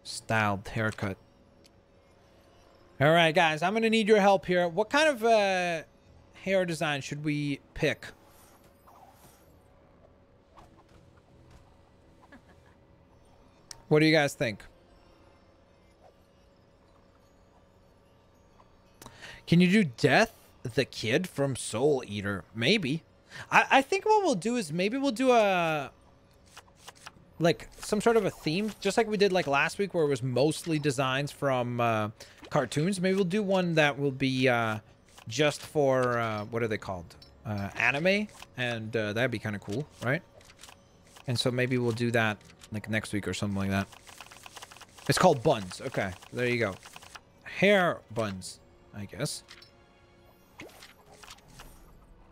styled haircut? All right, guys, I'm gonna need your help here. What kind of hair design should we pick? What do you guys think? Can you do Death the Kid from Soul Eater? Maybe. I think what we'll do is maybe we'll do a, like, some sort of a theme, just like we did, like, last week where it was mostly designs from cartoons. Maybe we'll do one that will be just for, what are they called? Anime. And that'd be kind of cool, right? And so maybe we'll do that, like, next week or something like that. It's called buns. Okay, there you go. Hair buns, I guess.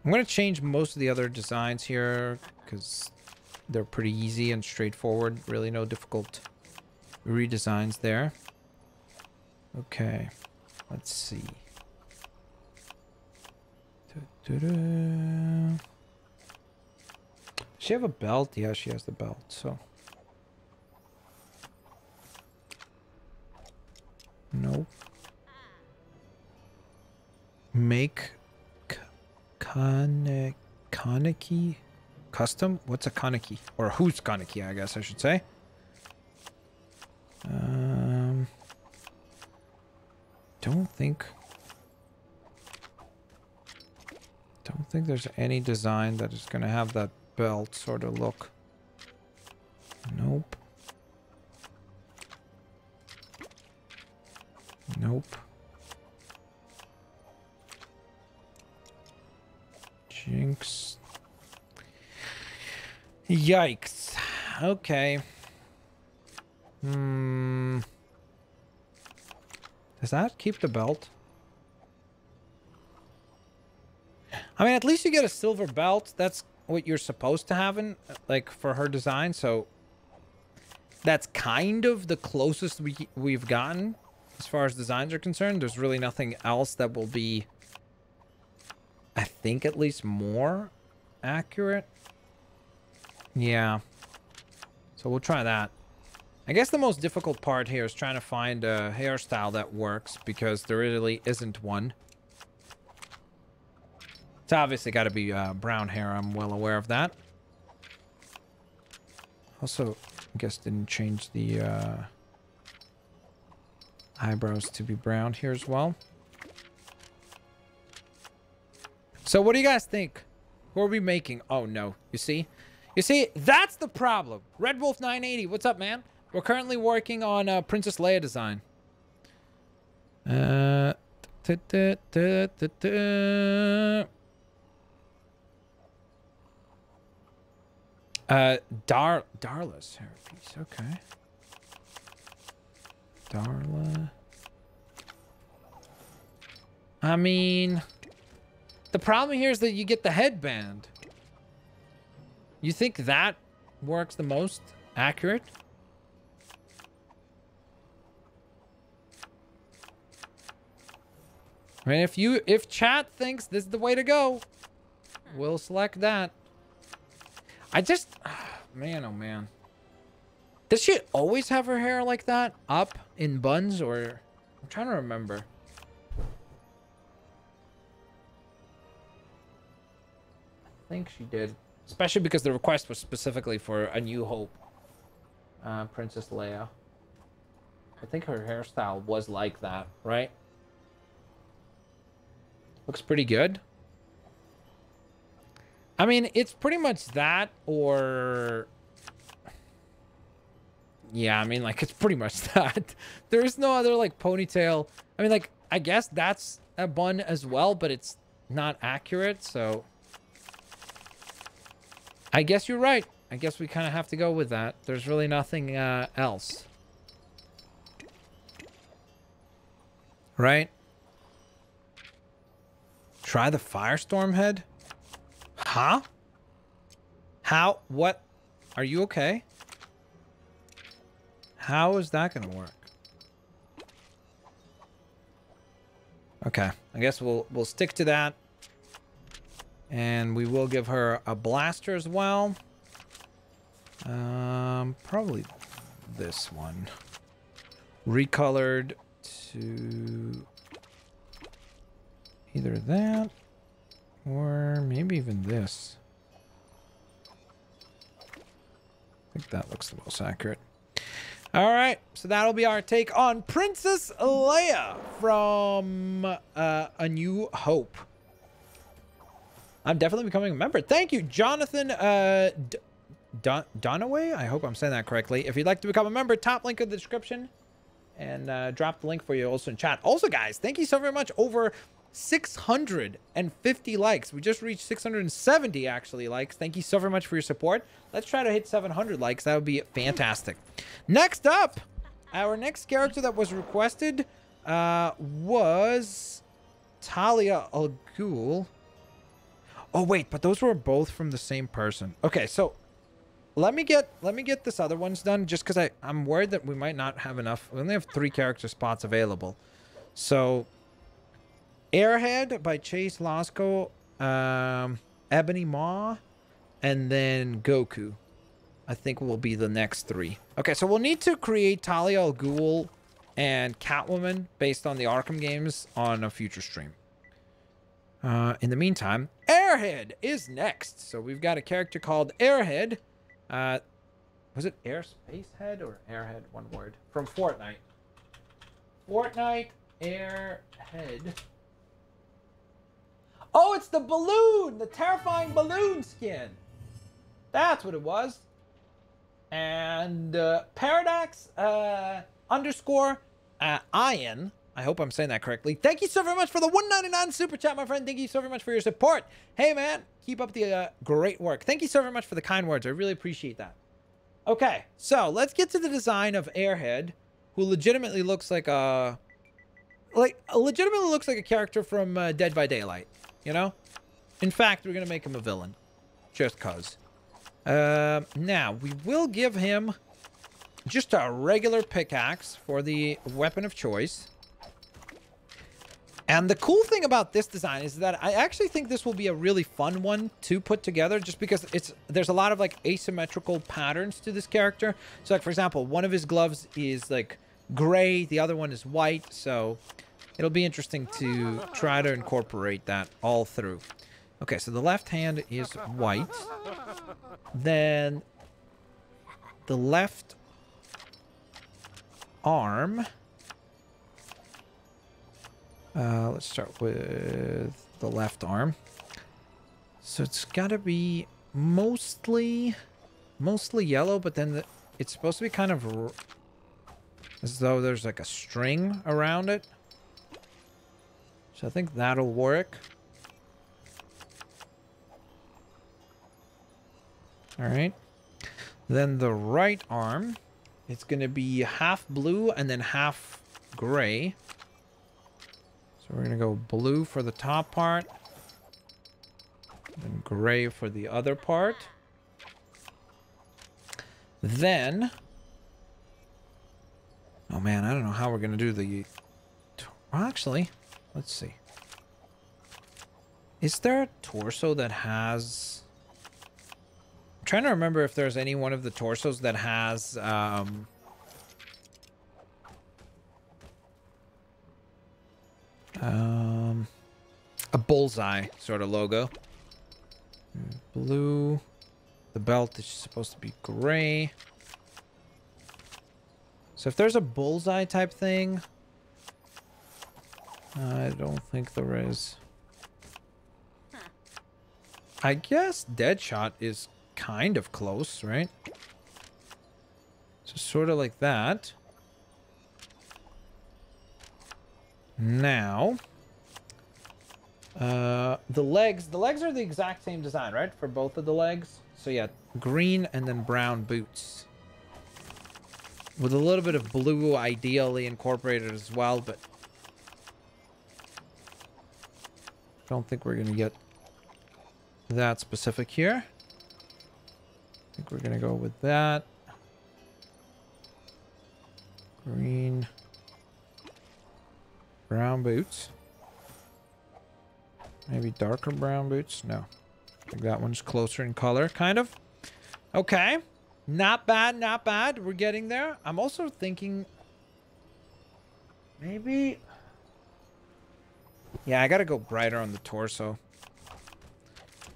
I'm going to change most of the other designs here because they're pretty easy and straightforward. Really no difficult redesigns there. Okay. Let's see. Does she have a belt? Yeah, she has the belt. So. Nope. Make Kaneki custom? What's a Kaneki? Or who's Kaneki, I guess I should say. Don't think don't think there's any design that is going to have that belt sort of look. Nope. Nope. Jinx. Yikes. Okay. Hmm. Does that keep the belt? I mean, at least you get a silver belt. That's what you're supposed to have in, like, for her design. So that's kind of the closest we've gotten as far as designs are concerned. There's really nothing else that will be, I think, at least more accurate. Yeah. So we'll try that. I guess the most difficult part here is trying to find a hairstyle that works, because there really isn't one. It's obviously got to be brown hair. I'm well aware of that. Also, I guess didn't change the eyebrows to be brown here as well. So what do you guys think? Who are we making? Oh, no. You see? You see? That's the problem. Red Wolf 980. What's up, man? We're currently working on Princess Leia design. Darla's hairpiece, okay. Darla. I mean, the problem here is that you get the headband. You think that works the most accurate? I mean, if chat thinks this is the way to go, we'll select that. I just, man, oh man. Does she always have her hair like that? Up in buns, or? I'm trying to remember. I think she did. Especially because the request was specifically for A New Hope. Princess Leia. I think her hairstyle was like that, right? Looks pretty good. I mean, it's pretty much that, or... Yeah, I mean, like, it's pretty much that. There is no other, like, ponytail. I mean, like, I guess that's a bun as well, but it's not accurate, so... I guess you're right. I guess we kind of have to go with that. There's really nothing else. Right? Try the Firestorm head? Huh? How? What? Are you okay? How is that gonna work? Okay, I guess we'll stick to that. And we will give her a blaster as well. Probably this one. Recolored to either that. Or maybe even this. I think that looks the most accurate. All right, so that'll be our take on Princess Leia from A New Hope. I'm definitely becoming a member. Thank you, Jonathan Donaway. I hope I'm saying that correctly. If you'd like to become a member, top link in the description. And drop the link for you also in chat. Also, guys, thank you so very much. Over 650 likes. We just reached 670 actually likes. Thank you so very much for your support. Let's try to hit 700 likes. That would be fantastic. Next up, our next character that was requested was Talia Al Ghul. Oh wait, but those were both from the same person. Okay, so let me get this other one's done, just because I'm worried that we might not have enough. We only have 3 character spots available. So Airhead by Chase Lasco, Ebony Maw, and then Goku, I think, will be the next 3. Okay, so we'll need to create Talia Al Ghul and Catwoman based on the Arkham games on a future stream. In the meantime, Airhead is next. So we've got a character called Airhead. Was it Airspace Head or Airhead? One word. From Fortnite. Fortnite Airhead. Oh, it's the balloon! The terrifying balloon skin! That's what it was. And Paradox underscore Ian. I hope I'm saying that correctly. Thank you so very much for the $1.99 super chat, my friend. Thank you so very much for your support. Hey, man, keep up the great work. Thank you so very much for the kind words. I really appreciate that. Okay, so let's get to the design of Airhead, who legitimately looks like a... legitimately looks like a character from Dead by Daylight, you know? In fact, we're going to make him a villain. Just cause. Now, we will give him just a regular pickaxe for the weapon of choice. And the cool thing about this design is that I actually think this will be a really fun one to put together, just because it's there's a lot of like asymmetrical patterns to this character. So like, for example, one of his gloves is like gray, the other one is white. So it'll be interesting to try to incorporate that all through. Okay, so the left hand is white. Then the left arm... let's start with the left arm. So it's got to be mostly yellow, but then it's supposed to be kind of as though there's like a string around it. So I think that'll work. All right. Then the right arm, it's going to be half blue and then half gray. So we're going to go blue for the top part, and gray for the other part. Then, oh man, I don't know how we're going to do the, well, actually, let's see. Is there a torso that has, I'm trying to remember if there's any one of the torsos that has, a bullseye sort of logo. Blue. The belt is supposed to be gray. So if there's a bullseye type thing, I don't think there is. I guess Deadshot is kind of close, right? So sort of like that. Now, the legs are the exact same design, right? For both of the legs. So yeah, green and then brown boots with a little bit of blue ideally incorporated as well, but I don't think we're going to get that specific here. I think we're going to go with that. Green. Brown boots. Maybe darker brown boots. No. I think that one's closer in color, kind of. Okay. Not bad, not bad. We're getting there. I'm also thinking... maybe... yeah, I gotta go brighter on the torso.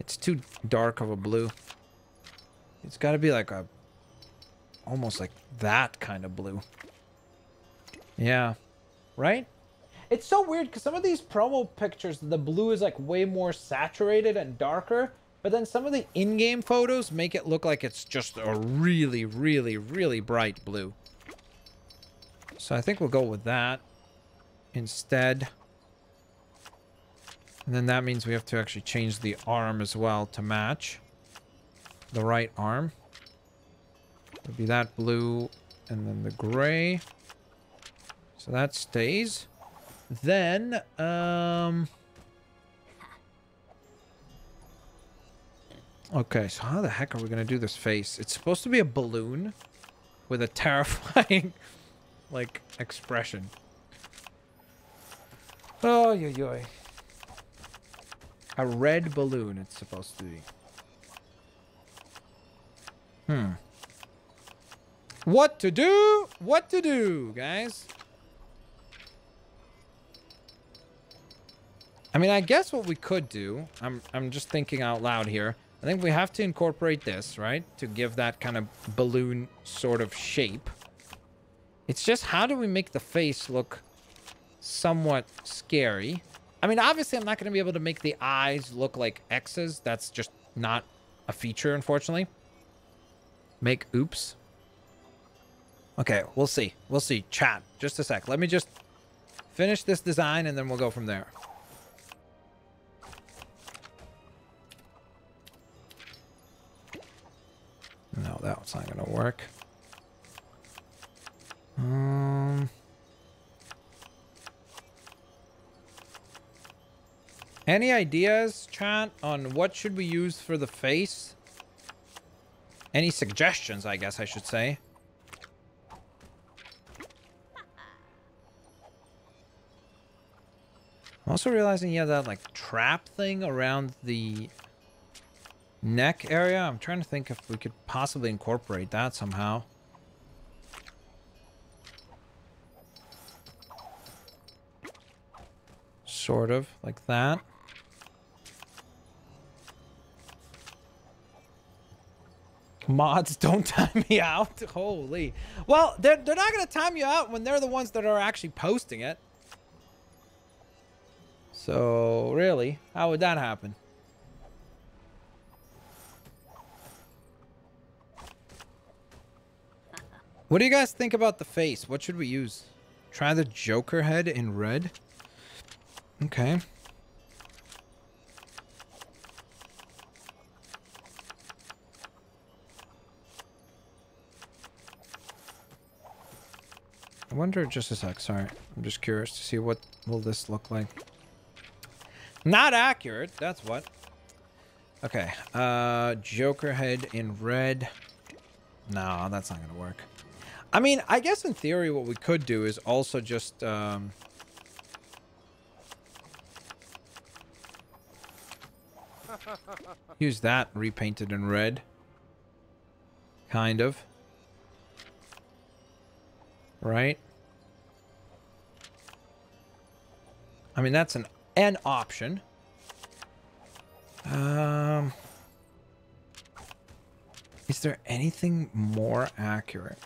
It's too dark of a blue. It's gotta be like a... almost like that kind of blue. Yeah. Right? It's so weird because some of these promo pictures, the blue is like way more saturated and darker, but then some of the in-game photos make it look like it's just a really, really, really bright blue. So I think we'll go with that instead. And then that means we have to actually change the arm as well to match. The right arm. It'll be that blue and then the gray. So that stays. Then, okay, so how the heck are we going to do this face? It's supposed to be a balloon with a terrifying, like, expression. Oh, yoy, yoy. A red balloon, it's supposed to be. Hmm. What to do? What to do, guys? I mean, I guess what we could do, I'm just thinking out loud here. I think we have to incorporate this, right? To give that kind of balloon sort of shape. It's just, how do we make the face look somewhat scary? I mean, obviously, I'm not going to be able to make the eyes look like X's. That's just not a feature, unfortunately. Make oops. Okay, we'll see. We'll see. Chat, just a sec. Let me just finish this design, and then we'll go from there. No, that's not going to work. Any ideas, chat, on what should we use for the face? Any suggestions, I guess I should say. I'm also realizing you have that, like, trap thing around the neck area. I'm trying to think if we could possibly incorporate that somehow. Sort of, like that. Mods don't time me out. Holy. Well, they're not going to time you out when they're the ones that are actually posting it. So, really, how would that happen? What do you guys think about the face? What should we use? Try the Joker head in red? Okay. I wonder, just a sec, sorry. I'm just curious to see what will this look like. Not accurate, that's what. Okay, Joker head in red. No, that's not gonna work. I mean, I guess in theory what we could do is also just, use that repainted in red. Kind of. Right? I mean, that's an option. Is there anything more accurate?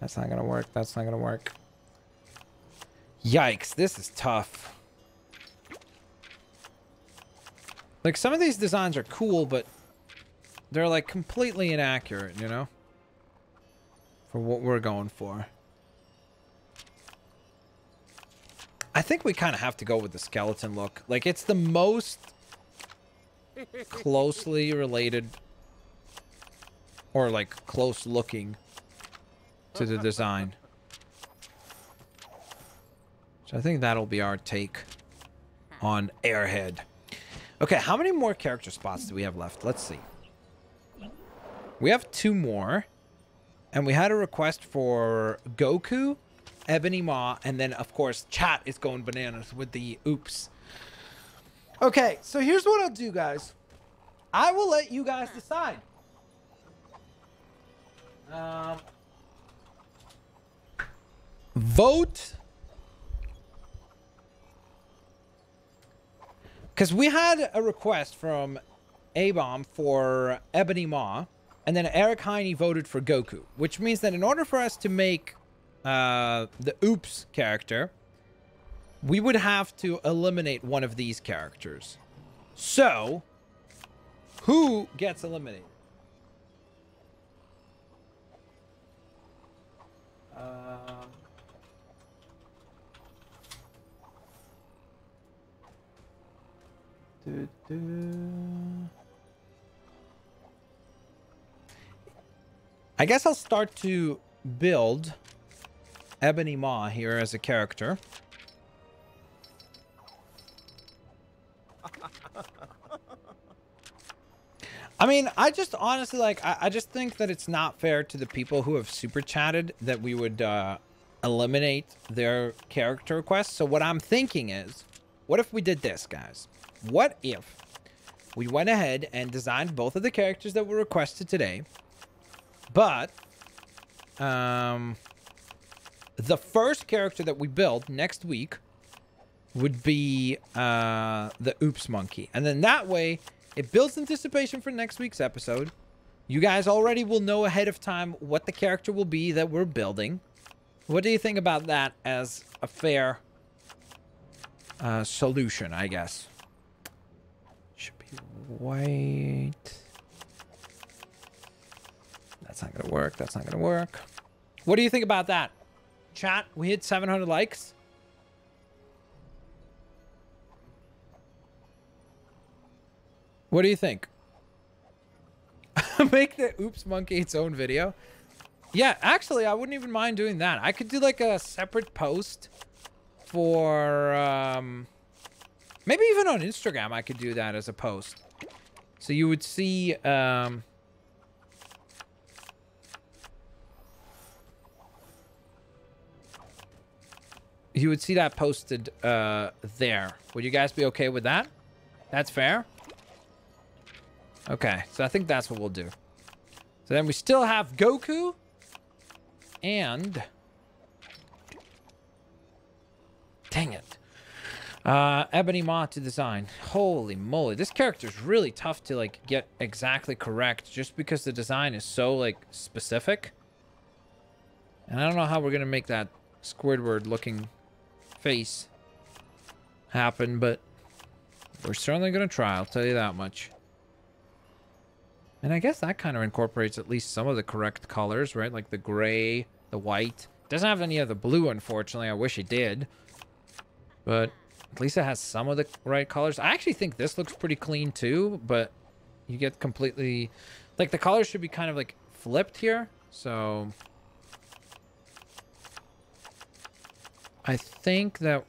That's not gonna work. That's not gonna work. Yikes, this is tough. Like, some of these designs are cool, but they're, like, completely inaccurate, you know? For what we're going for. I think we kind of have to go with the skeleton look. Like, it's the most closely related or, like, close-looking to the design. I think that'll be our take on Airhead. Okay, how many more character spots do we have left? Let's see. We have 2 more. And we had a request for Goku, Ebony Maw, and then, of course, chat is going bananas with the oops. Okay, so here's what I'll do, guys. I will let you guys decide. Vote... Because we had a request from A-Bomb for Ebony Maw, and then Eric Heine voted for Goku, which means that in order for us to make the Oops character, we would have to eliminate one of these characters. So, who gets eliminated? I guess I'll start to build Ebony Maw here as a character. I mean, I just honestly, like, I just think that it's not fair to the people who have super chatted that we would eliminate their character requests. So what I'm thinking is, what if we did this, guys? What if we went ahead and designed both of the characters that were requested today, but the first character that we build next week would be the Oops Monkey. And then that way, it builds anticipation for next week's episode. You guys already will know ahead of time what the character will be that we're building. What do you think about that as a fair solution, I guess? Should be white. That's not going to work. That's not going to work. What do you think about that? Chat, we hit 700 likes. What do you think? Make the Oops Monkey its own video. Yeah, actually, I wouldn't even mind doing that. I could do like a separate post for, maybe even on Instagram, I could do that as a post. So you would see, you would see that posted there. Would you guys be okay with that? That's fair. Okay, so I think that's what we'll do. So then we still have Goku and... Dang it. Ebony Maw to design. Holy moly. This character is really tough to like get exactly correct just because the design is so like specific. And I don't know how we're going to make that Squidward looking face happen, but we're certainly going to try. I'll tell you that much. And I guess that kind of incorporates at least some of the correct colors, right? Like the gray, the white. Doesn't have any of the blue, unfortunately. I wish it did. But at least it has some of the right colors. I actually think this looks pretty clean too, but you get completely... Like the colors should be kind of like flipped here. So... I think that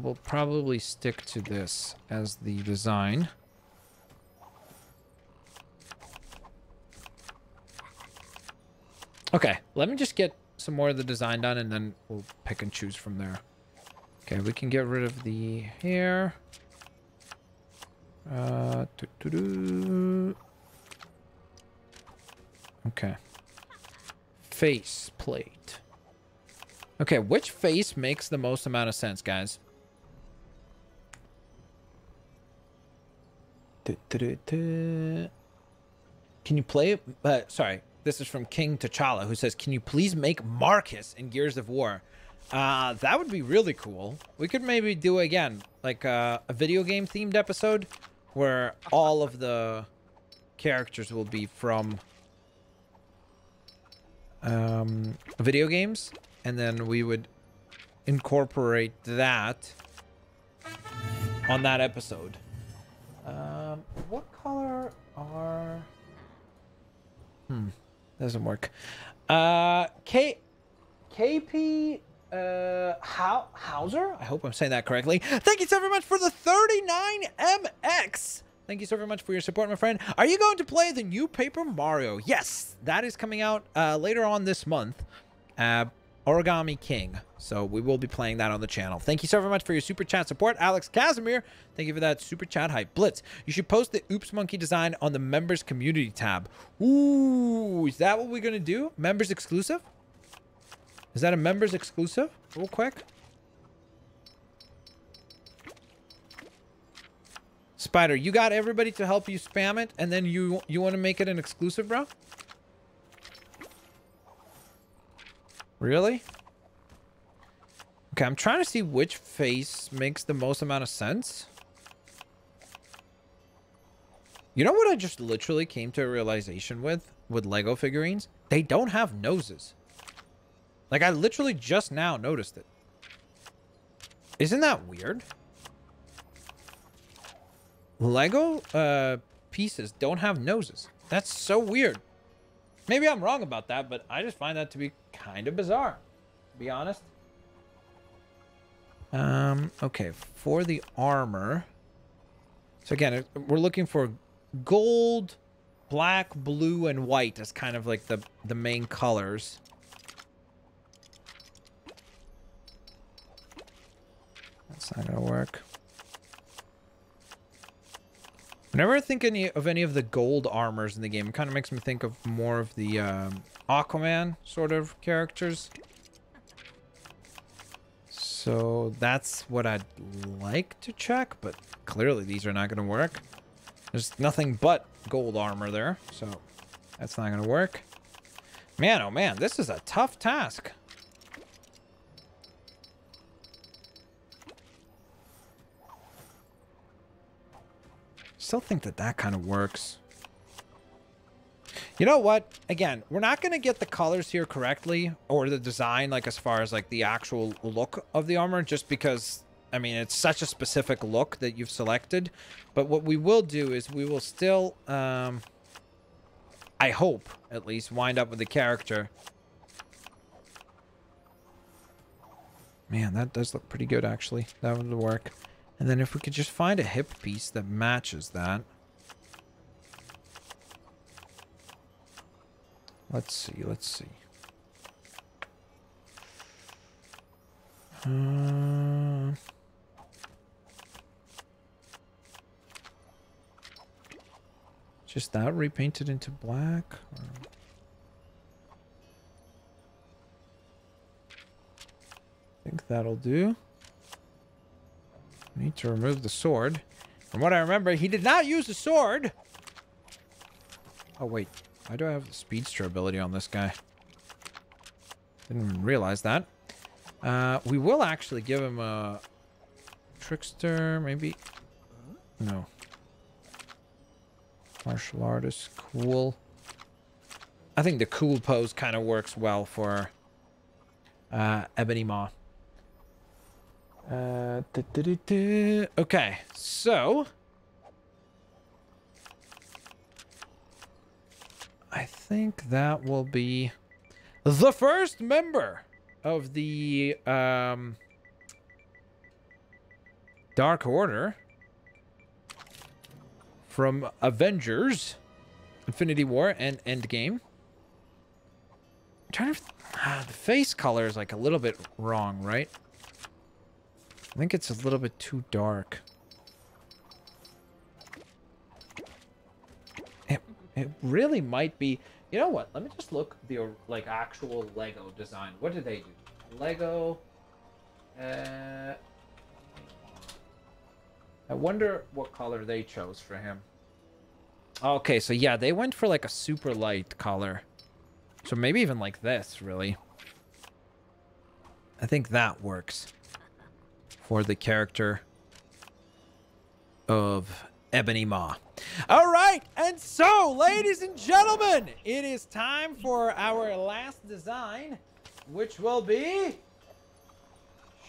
we'll probably stick to this as the design. Okay, let me just get some more of the design done and then we'll pick and choose from there. Okay, we can get rid of the hair. Okay. Face plate. Okay, which face makes the most amount of sense, guys? Can you play it? Sorry. This is from King T'Challa, who says, can you please make Marcus in Gears of War? That would be really cool. We could maybe do, again, like a video game themed episode where all of the characters will be from video games. And then we would incorporate that on that episode. What color are... Doesn't work. KP Hauser? I hope I'm saying that correctly. Thank you so very much for the 39MX. Thank you so very much for your support, my friend. Are you going to play the new Paper Mario? Yes, that is coming out later on this month. Origami King. So we will be playing that on the channel. Thank you so very much for your super chat support. Alex Casimir, thank you for that super chat hype. Blitz, you should post the Oops Monkey design on the members community tab. Ooh, is that what we're going to do? Members exclusive? Is that a members exclusive? Real quick. Spider, you got everybody to help you spam it and then you want to make it an exclusive, bro? Really? Okay, I'm trying to see which face makes the most amount of sense. You know what I just literally came to a realization with LEGO figurines? They don't have noses. Like, I literally just now noticed it. Isn't that weird? LEGO pieces don't have noses. That's so weird. Maybe I'm wrong about that, but I just find that to be kind of bizarre, to be honest. Okay, for the armor. So again, we're looking for gold, black, blue, and white as kind of like the main colors. That's not gonna work. Whenever I think of any of the gold armors in the game, it kind of makes me think of more of the Aquaman sort of characters. So that's what I'd like to check, but clearly these are not going to work. There's nothing but gold armor there, so that's not going to work. Man, oh man, this is a tough task. still think that that kind of works. You know what? Again, we're not going to get the colors here correctly or the design, like as far as like the actual look of the armor, just because, I mean, it's such a specific look that you've selected. But what we will do is we will still, I hope, at least, wind up with the character. Man, that does look pretty good, actually. That would work. And then if we could just find a hip piece that matches that. Let's see, let's see. Just that repainted into black? Or... I think that'll do. We need to remove the sword. From what I remember, he did not use the sword! Oh, wait. Why do I have the speedster ability on this guy? Didn't even realize that. We will actually give him a trickster, maybe. No. Martial artist, cool. I think the cool pose kind of works well for Ebony Maw. Okay, so... I think that will be the first member of the Dark Order from Avengers, Infinity War, and Endgame. I'm trying to... the face color is like a little bit wrong, right? I think it's a little bit too dark. It really might be... You know what? Let me just look at the like actual LEGO design. What did they do? LEGO... I wonder what color they chose for him. Okay, so yeah, they went for like a super light color. So maybe even like this, really. I think that works. For the character of... Ebony Maw. All right, and so, ladies and gentlemen, it is time for our last design, which will be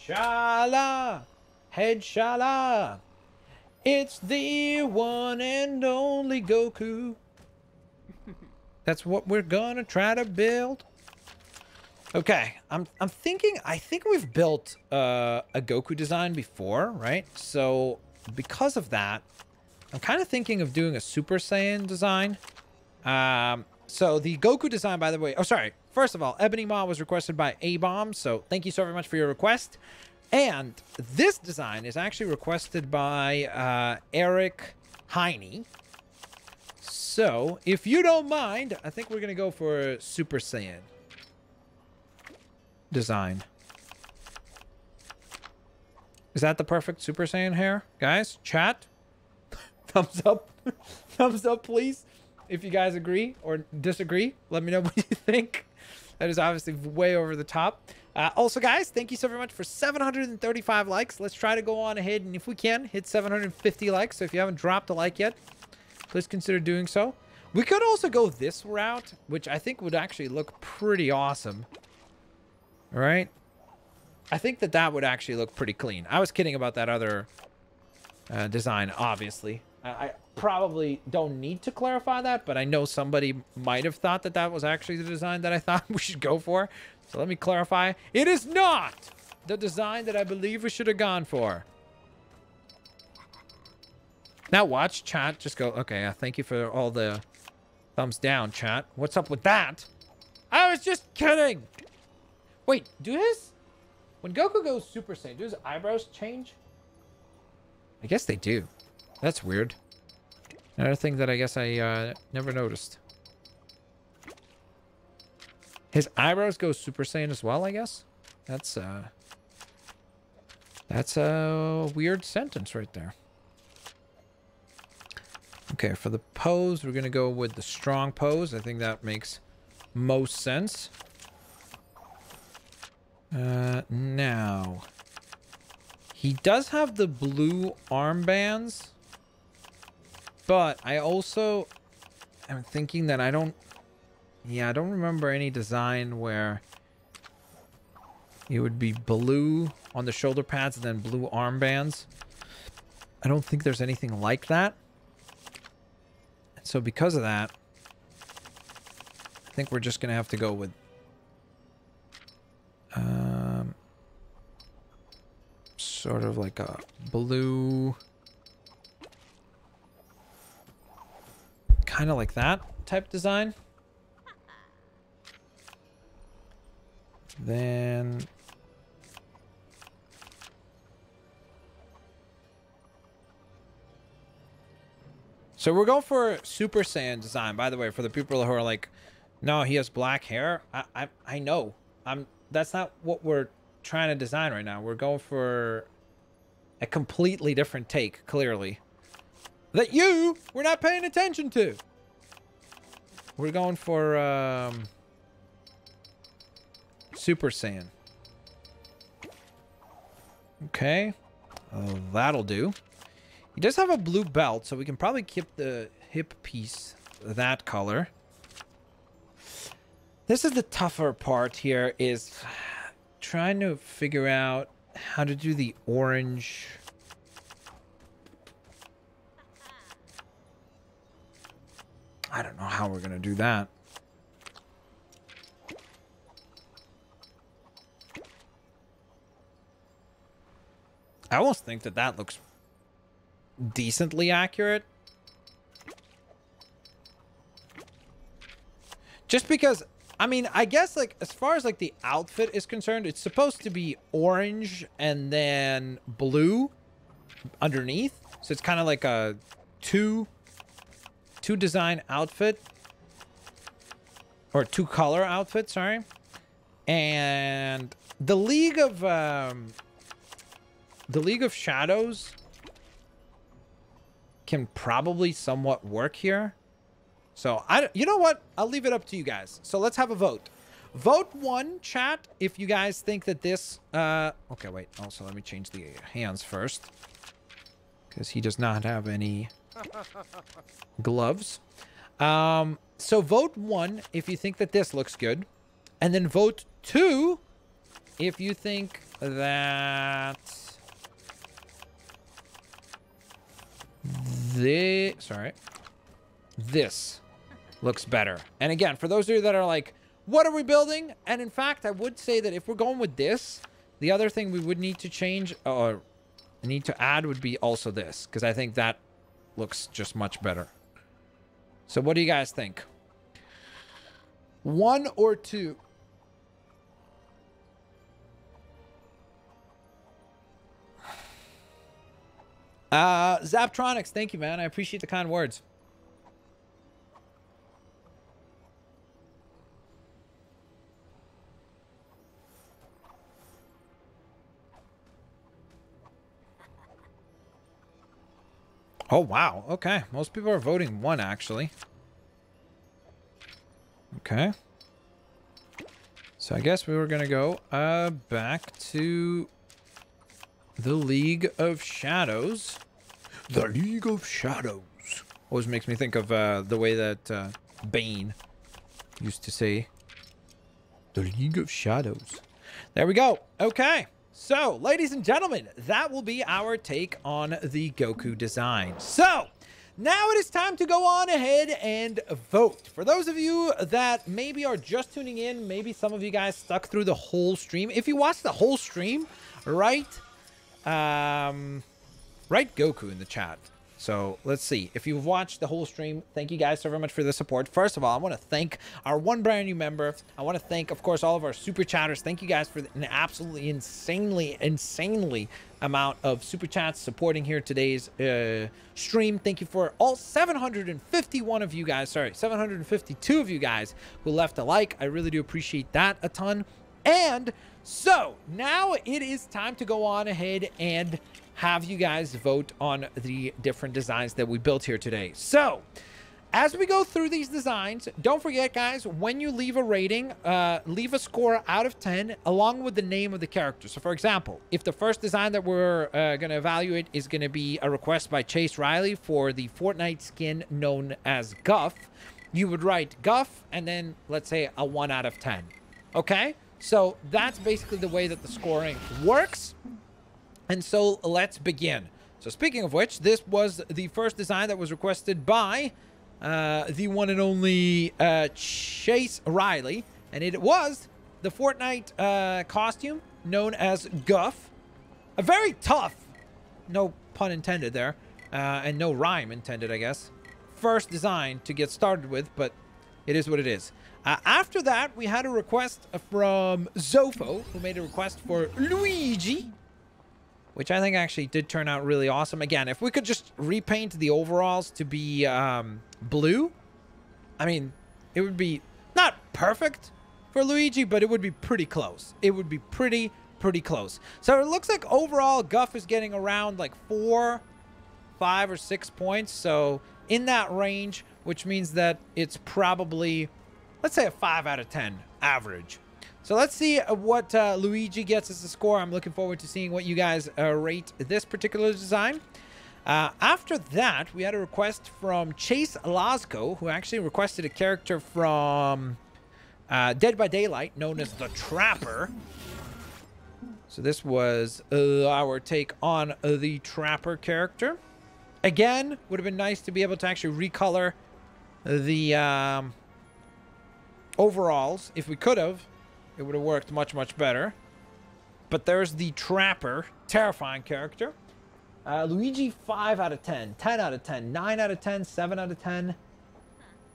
Shala, Head Shala. It's the one and only Goku. That's what we're gonna try to build. Okay, I'm thinking. I think we've built a Goku design before, right? So because of that. I'm kind of thinking of doing a Super Saiyan design. So the Goku design, by the way... Oh, sorry. First of all, Ebony Maw was requested by A-Bomb. So thank you so very much for your request. And this design is actually requested by Eric Heine. So if you don't mind, I think we're going to go for Super Saiyan design. Is that the perfect Super Saiyan hair? Guys, chat. Thumbs up. Thumbs up, please. If you guys agree or disagree, let me know what you think. That is obviously way over the top. Also, guys, thank you so very much for 735 likes. Let's try to go on ahead and if we can, hit 750 likes. So if you haven't dropped a like yet, please consider doing so. We could also go this route, which I think would actually look pretty awesome. All right. I think that that would actually look pretty clean. I was kidding about that other design, obviously. I probably don't need to clarify that, but I know somebody might have thought that that was actually the design that I thought we should go for. So let me clarify. It is not the design that I believe we should have gone for. Now watch chat. Just go, okay, thank you for all the thumbs down, chat. What's up with that? I was just kidding. Wait, do his... When Goku goes Super Saiyan, do his eyebrows change? I guess they do. That's weird. Another thing that I guess I never noticed. His eyebrows go Super Saiyan as well, I guess. That's a weird sentence right there. Okay, for the pose, we're going to go with the strong pose. I think that makes most sense. Now, he does have the blue armbands. But I also am thinking that I don't remember any design where it would be blue on the shoulder pads and then blue armbands. I don't think there's anything like that. So because of that, I think we're just going to have to go with sort of like a blue, kind of like that type design. Then so we're going for Super Saiyan design, by the way, for the people who are like, no, he has black hair. I know. That's not what we're trying to design right now. We're going for a completely different take, clearly, that you were not paying attention to. We're going for Super Saiyan. Okay, that'll do. He does have a blue belt, so we can probably keep the hip piece that color. This is the tougher part here, is trying to figure out how to do the orange. I don't know how we're going to do that. I almost think that that looks decently accurate, just because, I mean, I guess, like, as far as like the outfit is concerned, it's supposed to be orange and then blue underneath, so it's kind of like a two design outfit, or two color outfit, sorry. And the League of Shadows can probably somewhat work here. So you know what? I'll leave it up to you guys. So let's have a vote. Vote one, chat, if you guys think that this, okay, wait. Also, let me change the hands first, because he does not have any gloves. So vote one if you think that this looks good, and then vote two if you think that this looks better. And again, for those of you that are like, what are we building? And in fact, I would say that if we're going with this, the other thing we would need to change or need to add would be also this, because I think that looks just much better. So what do you guys think? One or two? Zaptronics, thank you, man. I appreciate the kind words. Oh, wow. Okay. Most people are voting one, actually. Okay. So I guess we were going to go back to the League of Shadows. The League of Shadows. Always makes me think of the way that Bane used to say, the League of Shadows. There we go. Okay. So, ladies and gentlemen, that will be our take on the Goku design. So, now it is time to go on ahead and vote. For those of you that maybe are just tuning in, maybe some of you guys stuck through the whole stream. If you watched the whole stream, write Goku in the chat. So let's see. If you've watched the whole stream, thank you guys so very much for the support. First of all, I want to thank our one brand new member. I want to thank, of course, all of our super chatters. Thank you guys for an absolutely insanely amount of super chats supporting here today's stream. Thank you for all 751 of you guys. Sorry, 752 of you guys who left a like. I really do appreciate that a ton. And so now it is time to go on ahead and have you guys vote on the different designs that we built here today. So As we go through these designs, don't forget, guys, when you leave a rating, leave a score out of 10 along with the name of the character. So, for example, if the first design that we're going to evaluate is going to be a request by Chase Riley for the Fortnite skin known as Guff, you would write Guff and then, let's say, a 1 out of 10. Okay? So that's basically the way that the scoring works. And so let's begin. So speaking of which, this was the first design that was requested by... the one and only Chase Riley, and it was the Fortnite costume known as Guff. A very tough, no pun intended there, and no rhyme intended, I guess, first design to get started with, but it is what it is. After that, we had a request from Zopho, who made a request for Luigi, which I think actually did turn out really awesome. Again, if we could just repaint the overalls to be blue, I mean, it would be not perfect for Luigi, but it would be pretty close. It would be pretty close. So it looks like overall Guff is getting around like 4, 5, or 6 points. So in that range, which means that it's probably, let's say, a 5 out of 10 average. So let's see what Luigi gets as a score. I'm looking forward to seeing what you guys rate this particular design. After that, we had a request from Chase Lasco, who actually requested a character from Dead by Daylight, known as the Trapper. So this was our take on the Trapper character. Again, would have been nice to be able to actually recolor the overalls if we could have. It would have worked much, much better. But there's the Trapper. Terrifying character. Luigi, 5 out of 10. 10 out of 10. 9 out of 10. 7 out of 10.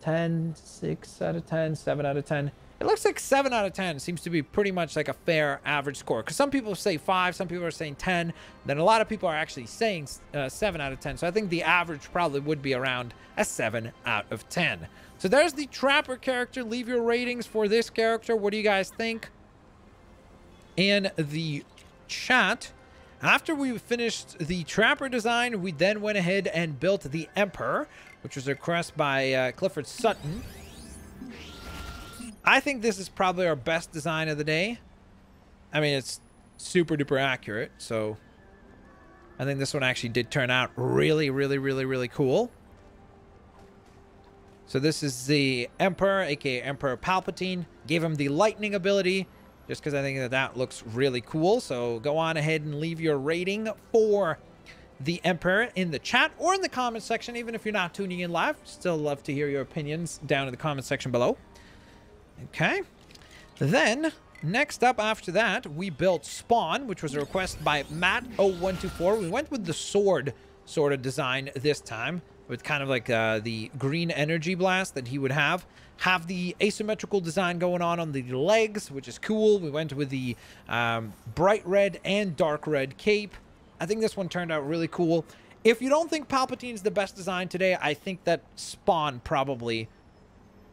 10. 6 out of 10. 7 out of 10. It looks like 7 out of 10 seems to be pretty much like a fair average score. Because some people say 5. Some people are saying 10. Then a lot of people are actually saying 7 out of 10. So I think the average probably would be around a 7 out of 10. So there's the Trapper character. Leave your ratings for this character. What do you guys think in the chat? After we finished the Trapper design, we then went ahead and built the Emperor, which was a request by Clifford Sutton. I think this is probably our best design of the day. I mean, it's super duper accurate, so I think this one actually did turn out really, really, really, really cool. So this is the Emperor, aka Emperor Palpatine. Gave him the lightning ability, just because I think that that looks really cool. So go on ahead and leave your rating for the Emperor in the chat or in the comment section. Even if you're not tuning in live, still love to hear your opinions down in the comment section below. Okay. Then, next up after that, we built Spawn, which was a request by Matt0124. We went with the sword sort of design this time, with kind of like the green energy blast that he would have. Have the asymmetrical design going on the legs, which is cool. We went with the bright red and dark red cape. I think this one turned out really cool. If you don't think Palpatine's the best design today, I think that Spawn probably...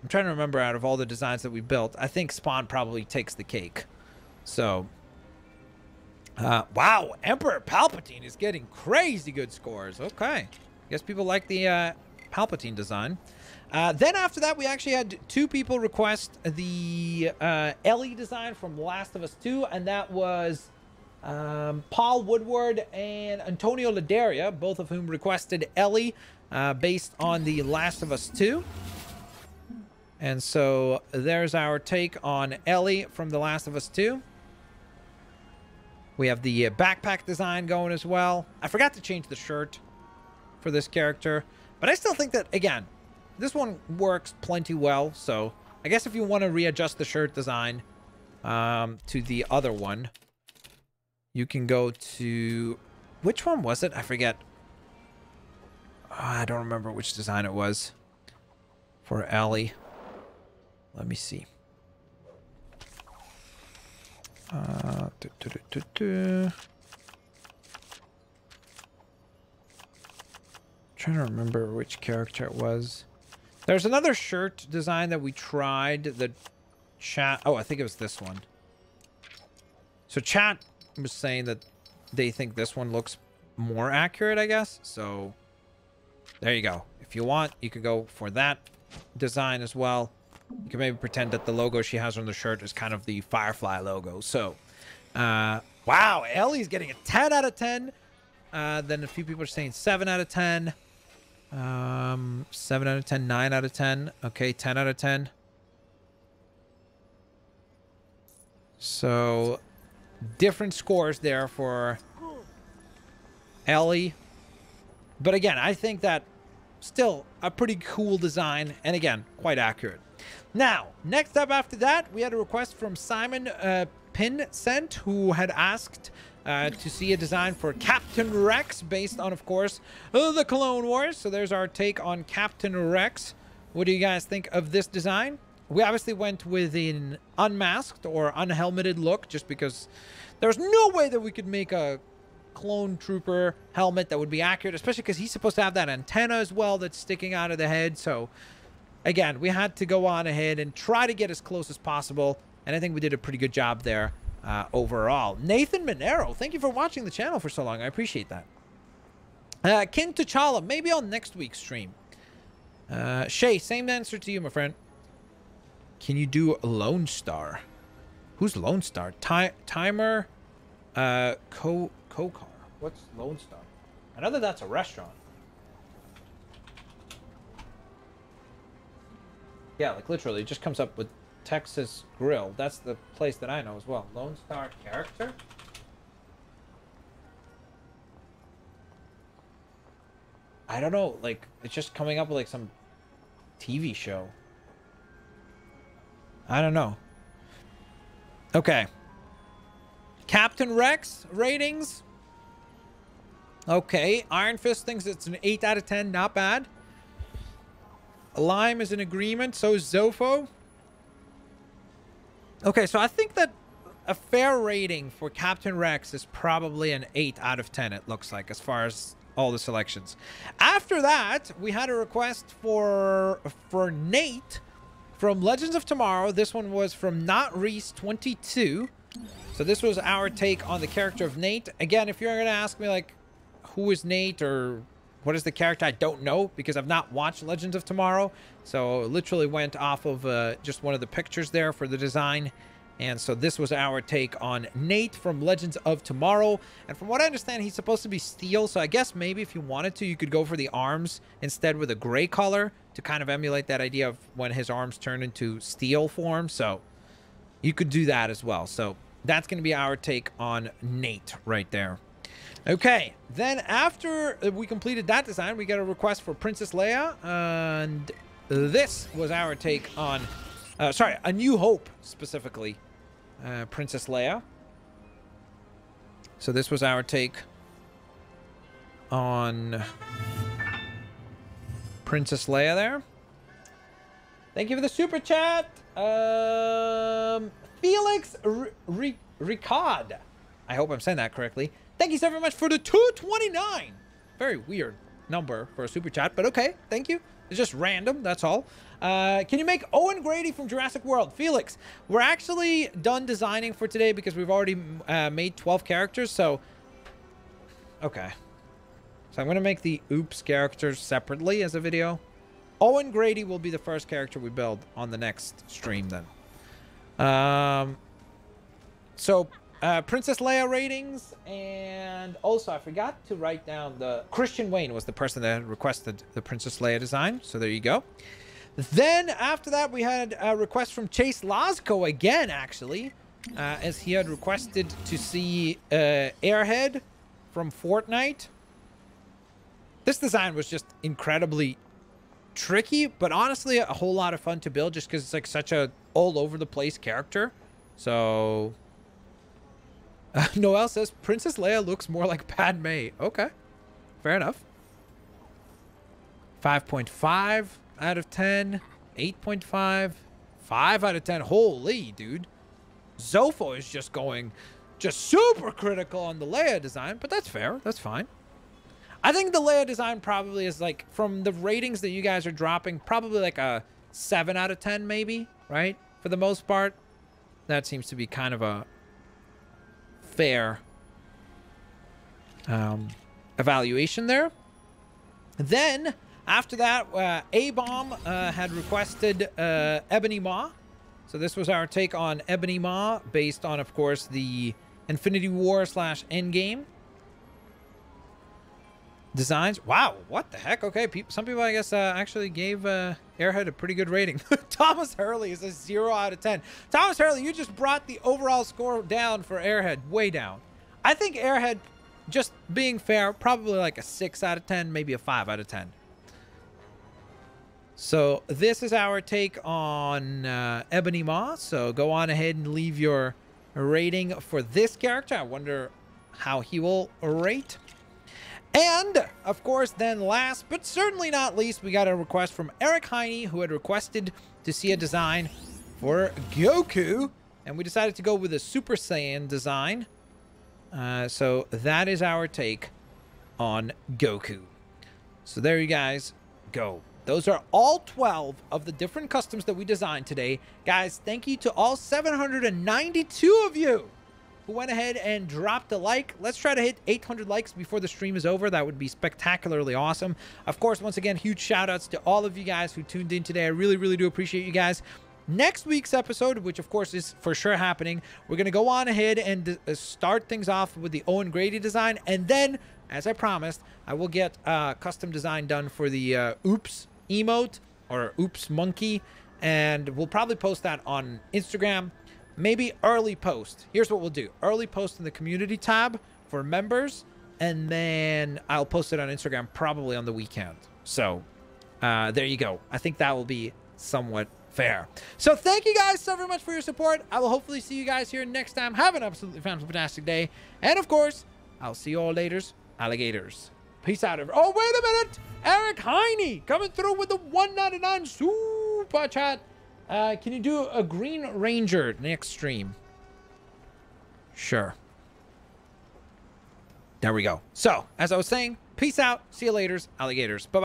I'm trying to remember out of all the designs that we built. I think Spawn probably takes the cake. So, wow, Emperor Palpatine is getting crazy good scores. Okay. I guess people like the Palpatine design. Then after that, we actually had 2 people request the Ellie design from The Last of Us 2. And that was Paul Woodward and Antonio Ladaria, both of whom requested Ellie based on The Last of Us 2. And so there's our take on Ellie from The Last of Us 2. We have the backpack design going as well. I forgot to change the shirt for this character, but I still think that, again, this one works plenty well. So I guess if you want to readjust the shirt design to the other one, you can go to, which one was it? I forget. Oh, I don't remember which design it was for Ellie. Let me see. Trying to remember which character it was. There's another shirt design that we tried. The chat... Oh, I think it was this one. So chat was saying that they think this one looks more accurate, I guess. So there you go. If If you want, you could go for that design as well. You can maybe pretend that the logo she has on the shirt is kind of the Firefly logo. So, wow, Ellie's getting a 10 out of 10. Then a few people are saying 7 out of 10. 7 out of 10, 9 out of 10. Okay, 10 out of 10. So, different scores there for Ellie. But again, I think that still a pretty cool design. And again, quite accurate. Now, next up after that, we had a request from Simon Pinsent, who had asked to see a design for Captain Rex based on, of course, the Clone Wars. So there's our take on Captain Rex. What do you guys think of this design? We obviously went with an unmasked or unhelmeted look just because there's no way that we could make a clone trooper helmet that would be accurate, especially because he's supposed to have that antenna as well that's sticking out of the head. So again, we had to go on ahead and try to get as close as possible. And I think we did a pretty good job there overall. Nathan Monero, thank you for watching the channel for so long. I appreciate that. King T'Challa, maybe on next week's stream. Shay, same answer to you, my friend. Can you do Lone Star? Who's Lone Star? Timer Kokar. What's Lone Star? I know that that's a restaurant. Yeah, like literally, it just comes up with Texas Grill. That's the place that I know as well. Lone Star character? I don't know. Like, it's just coming up with like some TV show. I don't know. Okay. Captain Rex ratings. Okay. Iron Fist thinks it's an 8 out of 10. Not bad. Lime is in agreement. So is Zopho. Okay. So I think that a fair rating for Captain Rex is probably an 8 out of 10. It looks like as far as all the selections. After that, we had a request for Nate from Legends of Tomorrow. This one was from Not Reese 22. So this was our take on the character of Nate. Again, if you're going to ask me, like, who is Nate or what is the character? I don't know because I've not watched Legends of Tomorrow. So literally went off of just one of the pictures there for the design. And so this was our take on Nate from Legends of Tomorrow. And from what I understand, he's supposed to be steel. So I guess maybe if you wanted to, you could go for the arms instead with a gray color to kind of emulate that idea of when his arms turn into steel form. So you could do that as well. So that's going to be our take on Nate right there. Okay. Then after we completed that design, we got a request for Princess Leia. And this was our take on... sorry, A New Hope, specifically. Princess Leia. So this was our take on Princess Leia there. Thank you for the super chat. Felix Ricard. I hope I'm saying that correctly. Thank you so very much for the 229. Very weird number for a super chat, but okay. Thank you. It's just random, that's all. Can you make Owen Grady from Jurassic World? Felix, we're actually done designing for today because we've already made 12 characters, so... Okay. So I'm going to make the Oops characters separately as a video. Owen Grady will be the first character we build on the next stream then. Princess Leia ratings, and also I forgot to write down the... Christian Wayne was the person that requested the Princess Leia design, so there you go. Then, after that, we had a request from Chase Lasco again, actually, as he had requested to see Airhead from Fortnite. This design was just incredibly tricky, but honestly, a whole lot of fun to build just because it's like such a all-over-the-place character. So... Noelle says, Princess Leia looks more like Padme. Okay. Fair enough. 5.5 out of 10. 8.5. 5 out of 10. Holy, dude. Zopho is just going just super critical on the Leia design, but that's fair. That's fine. I think the Leia design probably is like, from the ratings that you guys are dropping, probably like a 7 out of 10 maybe, right? For the most part. That seems to be kind of a fair evaluation there. Then After that, A-Bomb had requested Ebony Maw. So this was our take on Ebony Maw, based on, of course, the Infinity War / Endgame designs. Wow, what the heck? Okay, some people, I guess, actually gave Airhead a pretty good rating. Thomas Hurley is a 0 out of 10. Thomas Hurley, you just brought the overall score down for Airhead, way down. I think Airhead, just being fair, probably like a 6 out of 10, maybe a 5 out of 10. So this is our take on Ebony Maw. So go on ahead and leave your rating for this character. I wonder how he will rate. And, of course, then last, but certainly not least, we got a request from Eric Heine, who had requested to see a design for Goku. And we decided to go with a Super Saiyan design. So that is our take on Goku. So there you guys go. Those are all 12 of the different customs that we designed today. Guys, thank you to all 792 of you who went ahead and dropped a like. Let's try to hit 800 likes before the stream is over. That would be spectacularly awesome. Of course, once again, huge shout outs to all of you guys who tuned in today. I really, really do appreciate you guys. Next week's episode, which of course is for sure happening, we're going to go on ahead and start things off with the Owen Grady design. And then, as I promised, I will get a custom design done for the Oops emote or Oops monkey. And we'll probably post that on Instagram. Maybe early post. Here's what we'll do. Early post in the community tab for members. And then I'll post it on Instagram probably on the weekend. So there you go. I think that will be somewhat fair. So thank you guys so very much for your support. I will hopefully see you guys here next time. Have an absolutely fantastic day. And of course, I'll see you all later, alligators. Peace out. Oh, wait a minute. Eric Heine coming through with the $1.99 super chat. Can you do a Green Ranger next stream? Sure. There we go. So, as I was saying, peace out. See you later, alligators. Bye-bye.